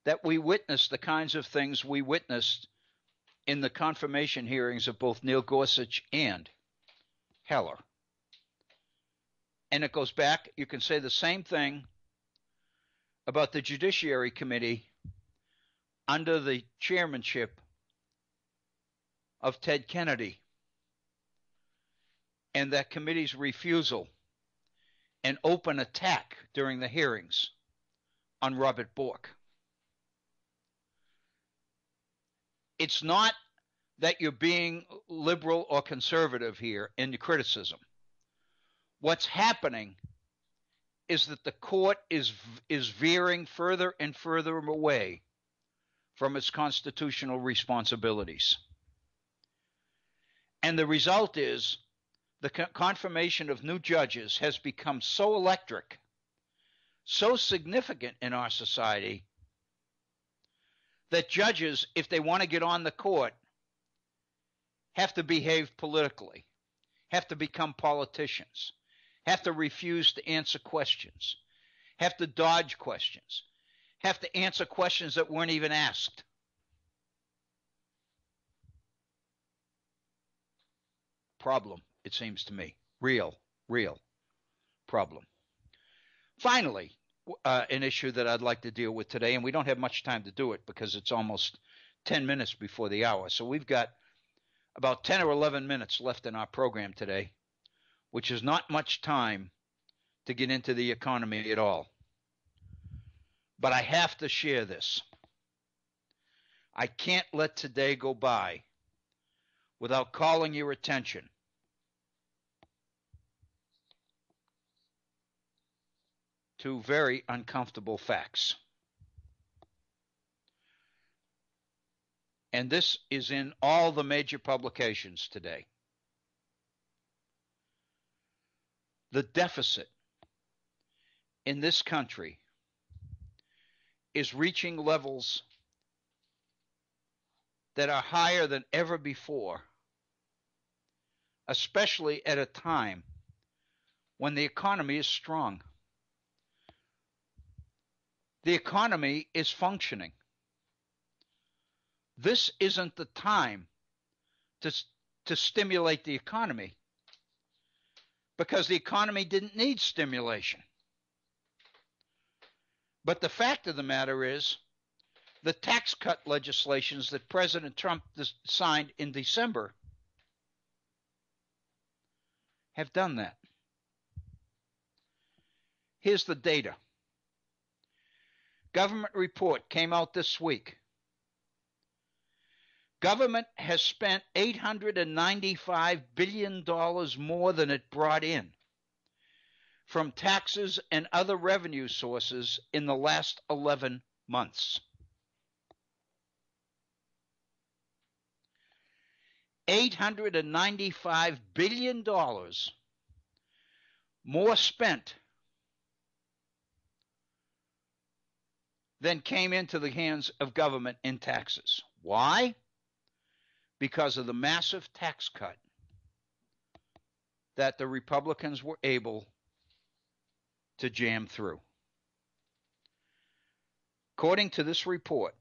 that we witnessed the kinds of things we witnessed in the confirmation hearings of both Neil Gorsuch and Heller. And it goes back, you can say the same thing about the Judiciary Committee under the chairmanship of Ted Kennedy and that committee's refusal and open attack during the hearings on Robert Bork. It's not that you're being liberal or conservative here in the criticism. What's happening is that the court is is veering further and further away from its constitutional responsibilities. And the result is the confirmation of new judges has become so electric, so significant in our society, that judges, if they want to get on the court, have to behave politically, have to become politicians, have to refuse to answer questions, have to dodge questions, have to answer questions that weren't even asked, problem, it seems to me. Real, real problem. Finally, uh, an issue that I'd like to deal with today, and we don't have much time to do it because it's almost ten minutes before the hour. So we've got about ten or eleven minutes left in our program today, which is not much time to get into the economy at all. But I have to share this. I can't let today go by without calling your attention to very uncomfortable facts. And this is in all the major publications today. The deficit in this country is reaching levels that are higher than ever before, especially at a time when the economy is strong. The economy is functioning. This isn't the time to, to stimulate the economy, because the economy didn't need stimulation. But the fact of the matter is, the tax cut legislations that President Trump signed in December have done that. Here's the data. Government report came out this week. Government has spent eight hundred ninety-five billion dollars more than it brought in from taxes and other revenue sources in the last eleven months. eight hundred ninety-five billion dollars more spent than came into the hands of government in taxes. Why? Because of the massive tax cut that the Republicans were able to jam through. According to this report,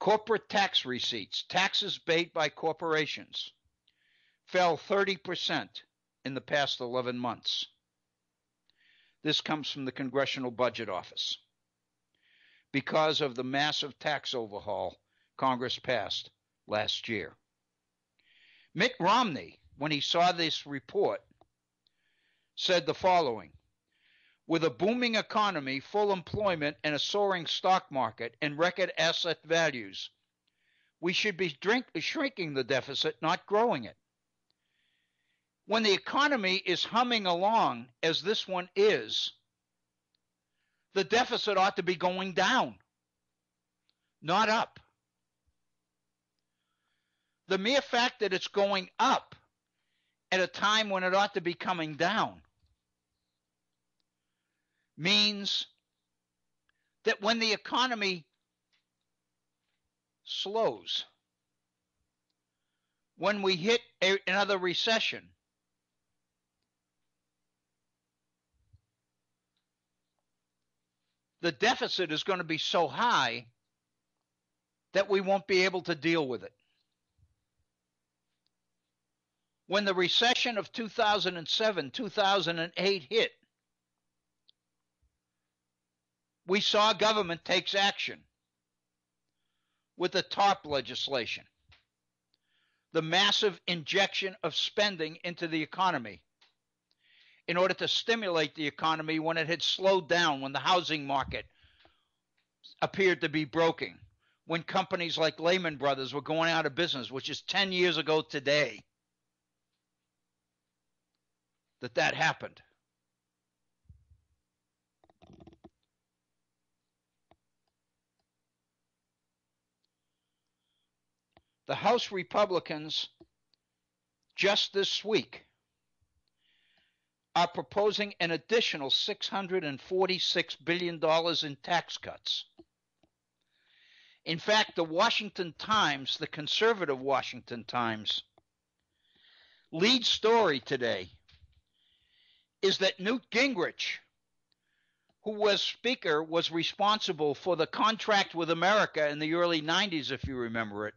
corporate tax receipts, taxes paid by corporations, fell thirty percent in the past eleven months. This comes from the Congressional Budget Office, because of the massive tax overhaul Congress passed last year. Mitt Romney, when he saw this report, said the following: with a booming economy, full employment, and a soaring stock market and record asset values, we should be drink, shrinking the deficit, not growing it. When the economy is humming along, as this one is, the deficit ought to be going down, not up. The mere fact that it's going up at a time when it ought to be coming down means that when the economy slows, when we hit a, another recession, the deficit is going to be so high that we won't be able to deal with it. When the recession of two thousand seven, two thousand eight hit, we saw government takes action with the TARP legislation, the massive injection of spending into the economy in order to stimulate the economy when it had slowed down, when the housing market appeared to be broken, when companies like Lehman Brothers were going out of business, which is ten years ago today that that happened. The House Republicans just this week are proposing an additional six hundred forty-six billion dollars in tax cuts. In fact, the Washington Times, the conservative Washington Times, lead story today is that Newt Gingrich, who was Speaker, was responsible for the Contract with America in the early nineties, if you remember it,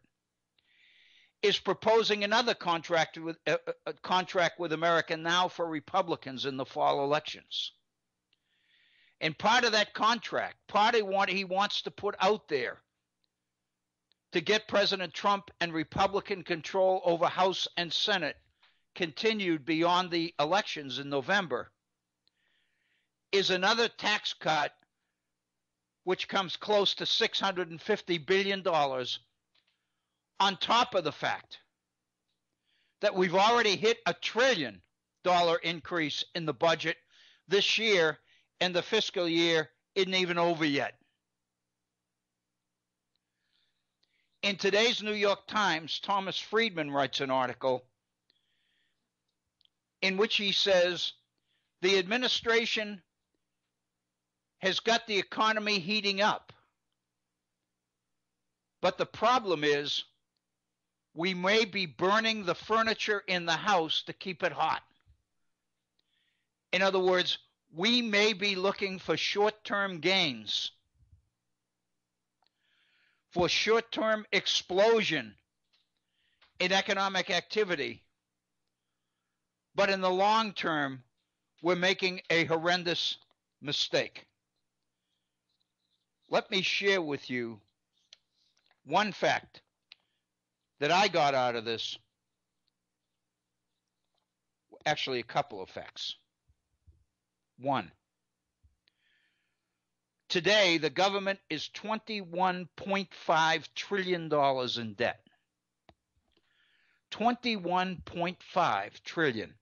is proposing another contract with uh, uh, contract with America now for Republicans in the fall elections. And part of that contract, part of what he wants to put out there to get President Trump and Republican control over House and Senate continued beyond the elections in November, is another tax cut which comes close to six hundred fifty billion dollars on top of the fact that we've already hit a trillion dollar increase in the budget this year, and the fiscal year isn't even over yet. In today's New York Times, Thomas Friedman writes an article in which he says the administration has got the economy heating up. But the problem is we may be burning the furniture in the house to keep it hot. In other words, we may be looking for short-term gains, for short-term explosion in economic activity. But in the long term, we're making a horrendous mistake. Let me share with you one fact that I got out of this. Actually, a couple of facts. One, today the government is twenty-one point five trillion dollars in debt. twenty-one point five trillion.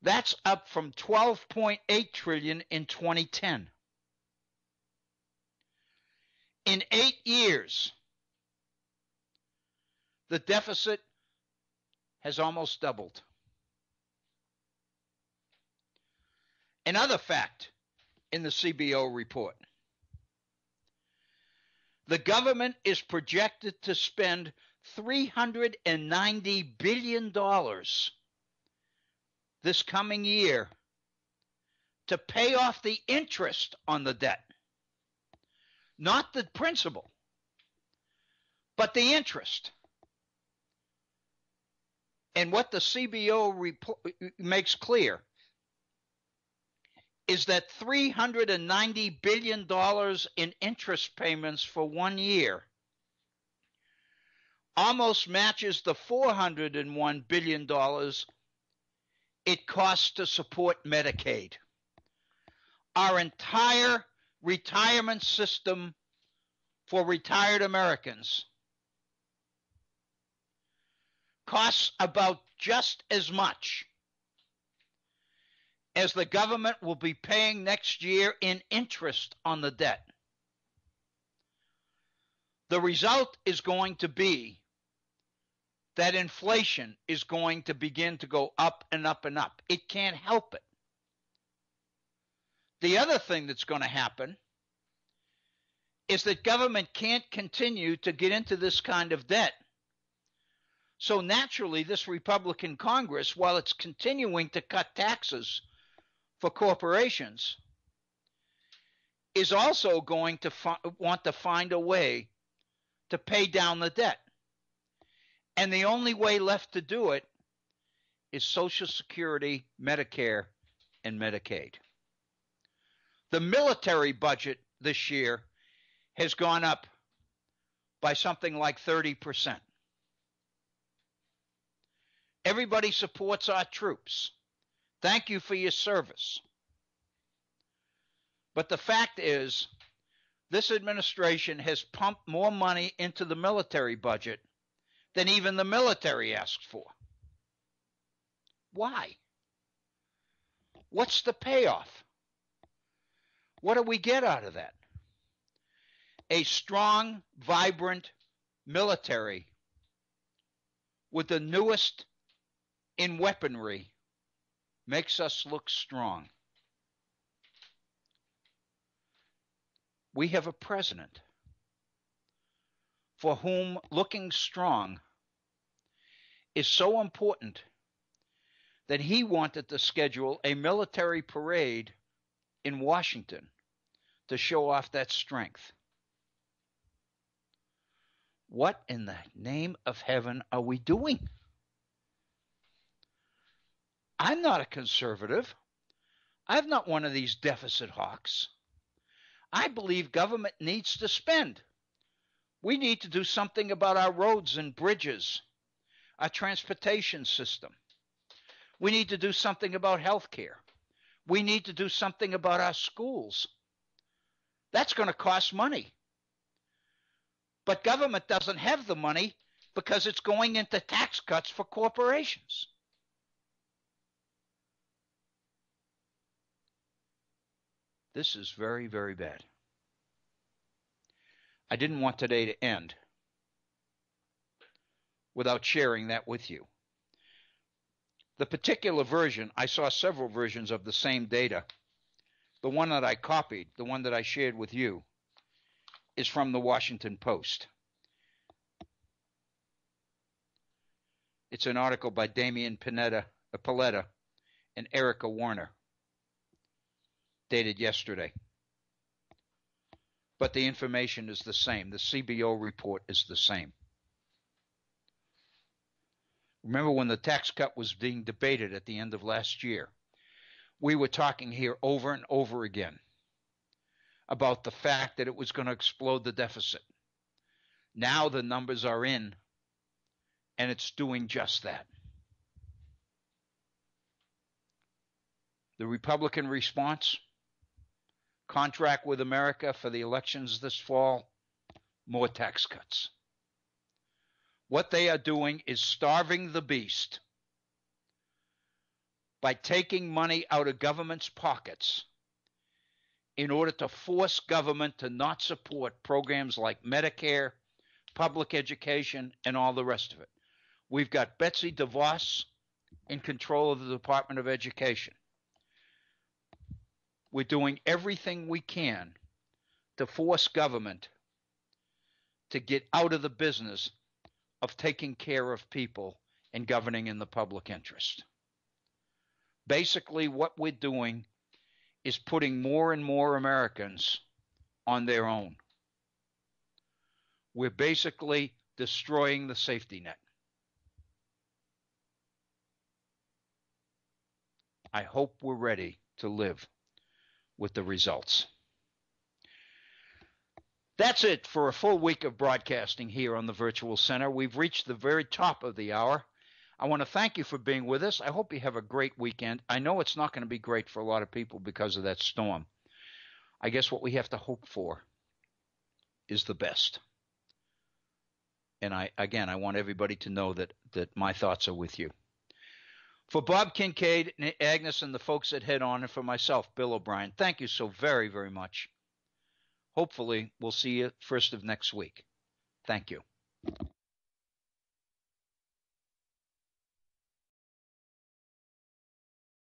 That's up from twelve point eight trillion in twenty ten. In eight years, the deficit has almost doubled. Another fact in the C B O report, the government is projected to spend three hundred ninety billion dollars this coming year to pay off the interest on the debt, not the principal, but the interest. And what the C B O report makes clear is that three hundred ninety billion dollars in interest payments for one year almost matches the four hundred one billion dollars it costs to support Medicaid. Our entire retirement system for retired Americans costs about just as much as the government will be paying next year in interest on the debt. The result is going to be that inflation is going to begin to go up and up and up. It can't help it. The other thing that's going to happen is that government can't continue to get into this kind of debt. So naturally, this Republican Congress, while it's continuing to cut taxes for corporations, is also going to fi- want to find a way to pay down the debt. And the only way left to do it is Social Security, Medicare, and Medicaid. The military budget this year has gone up by something like thirty percent. Everybody supports our troops. Thank you for your service. But the fact is, this administration has pumped more money into the military budget than even the military asks for. Why? What's the payoff? What do we get out of that? A strong, vibrant military with the newest in weaponry makes us look strong. We have a president for whom looking strong is so important that he wanted to schedule a military parade in Washington to show off that strength. What in the name of heaven are we doing? I'm not a conservative. I'm not one of these deficit hawks. I believe government needs to spend. We need to do something about our roads and bridges, our transportation system. We need to do something about health care. We need to do something about our schools. That's going to cost money. But government doesn't have the money because it's going into tax cuts for corporations. This is very, very bad. I didn't want today to end without sharing that with you. The particular version, I saw several versions of the same data. The one that I copied, the one that I shared with you, is from the Washington Post. It's an article by Damian Panetta, uh, Paletta and Erica Warner, dated yesterday. But the information is the same. The C B O report is the same. Remember when the tax cut was being debated at the end of last year? We were talking here over and over again about the fact that it was going to explode the deficit. Now the numbers are in, and it's doing just that. The Republican response, Contract with America for the elections this fall, more tax cuts. What they are doing is starving the beast by taking money out of government's pockets in order to force government to not support programs like Medicare, public education, and all the rest of it. We've got Betsy DeVos in control of the Department of Education. We're doing everything we can to force government to get out of the business of taking care of people and governing in the public interest. Basically, what we're doing is putting more and more Americans on their own. We're basically destroying the safety net. I hope we're ready to live with the results. That's it for a full week of broadcasting here on the Virtual Center. We've reached the very top of the hour. I want to thank you for being with us. I hope you have a great weekend. I know it's not going to be great for a lot of people because of that storm. I guess what we have to hope for is the best. And I again, I want everybody to know that, that my thoughts are with you. For Bob Kincaid, Agnes, and the folks at Head On, and for myself, Bill O'Brien, thank you so very, very much. Hopefully, we'll see you first of next week. Thank you.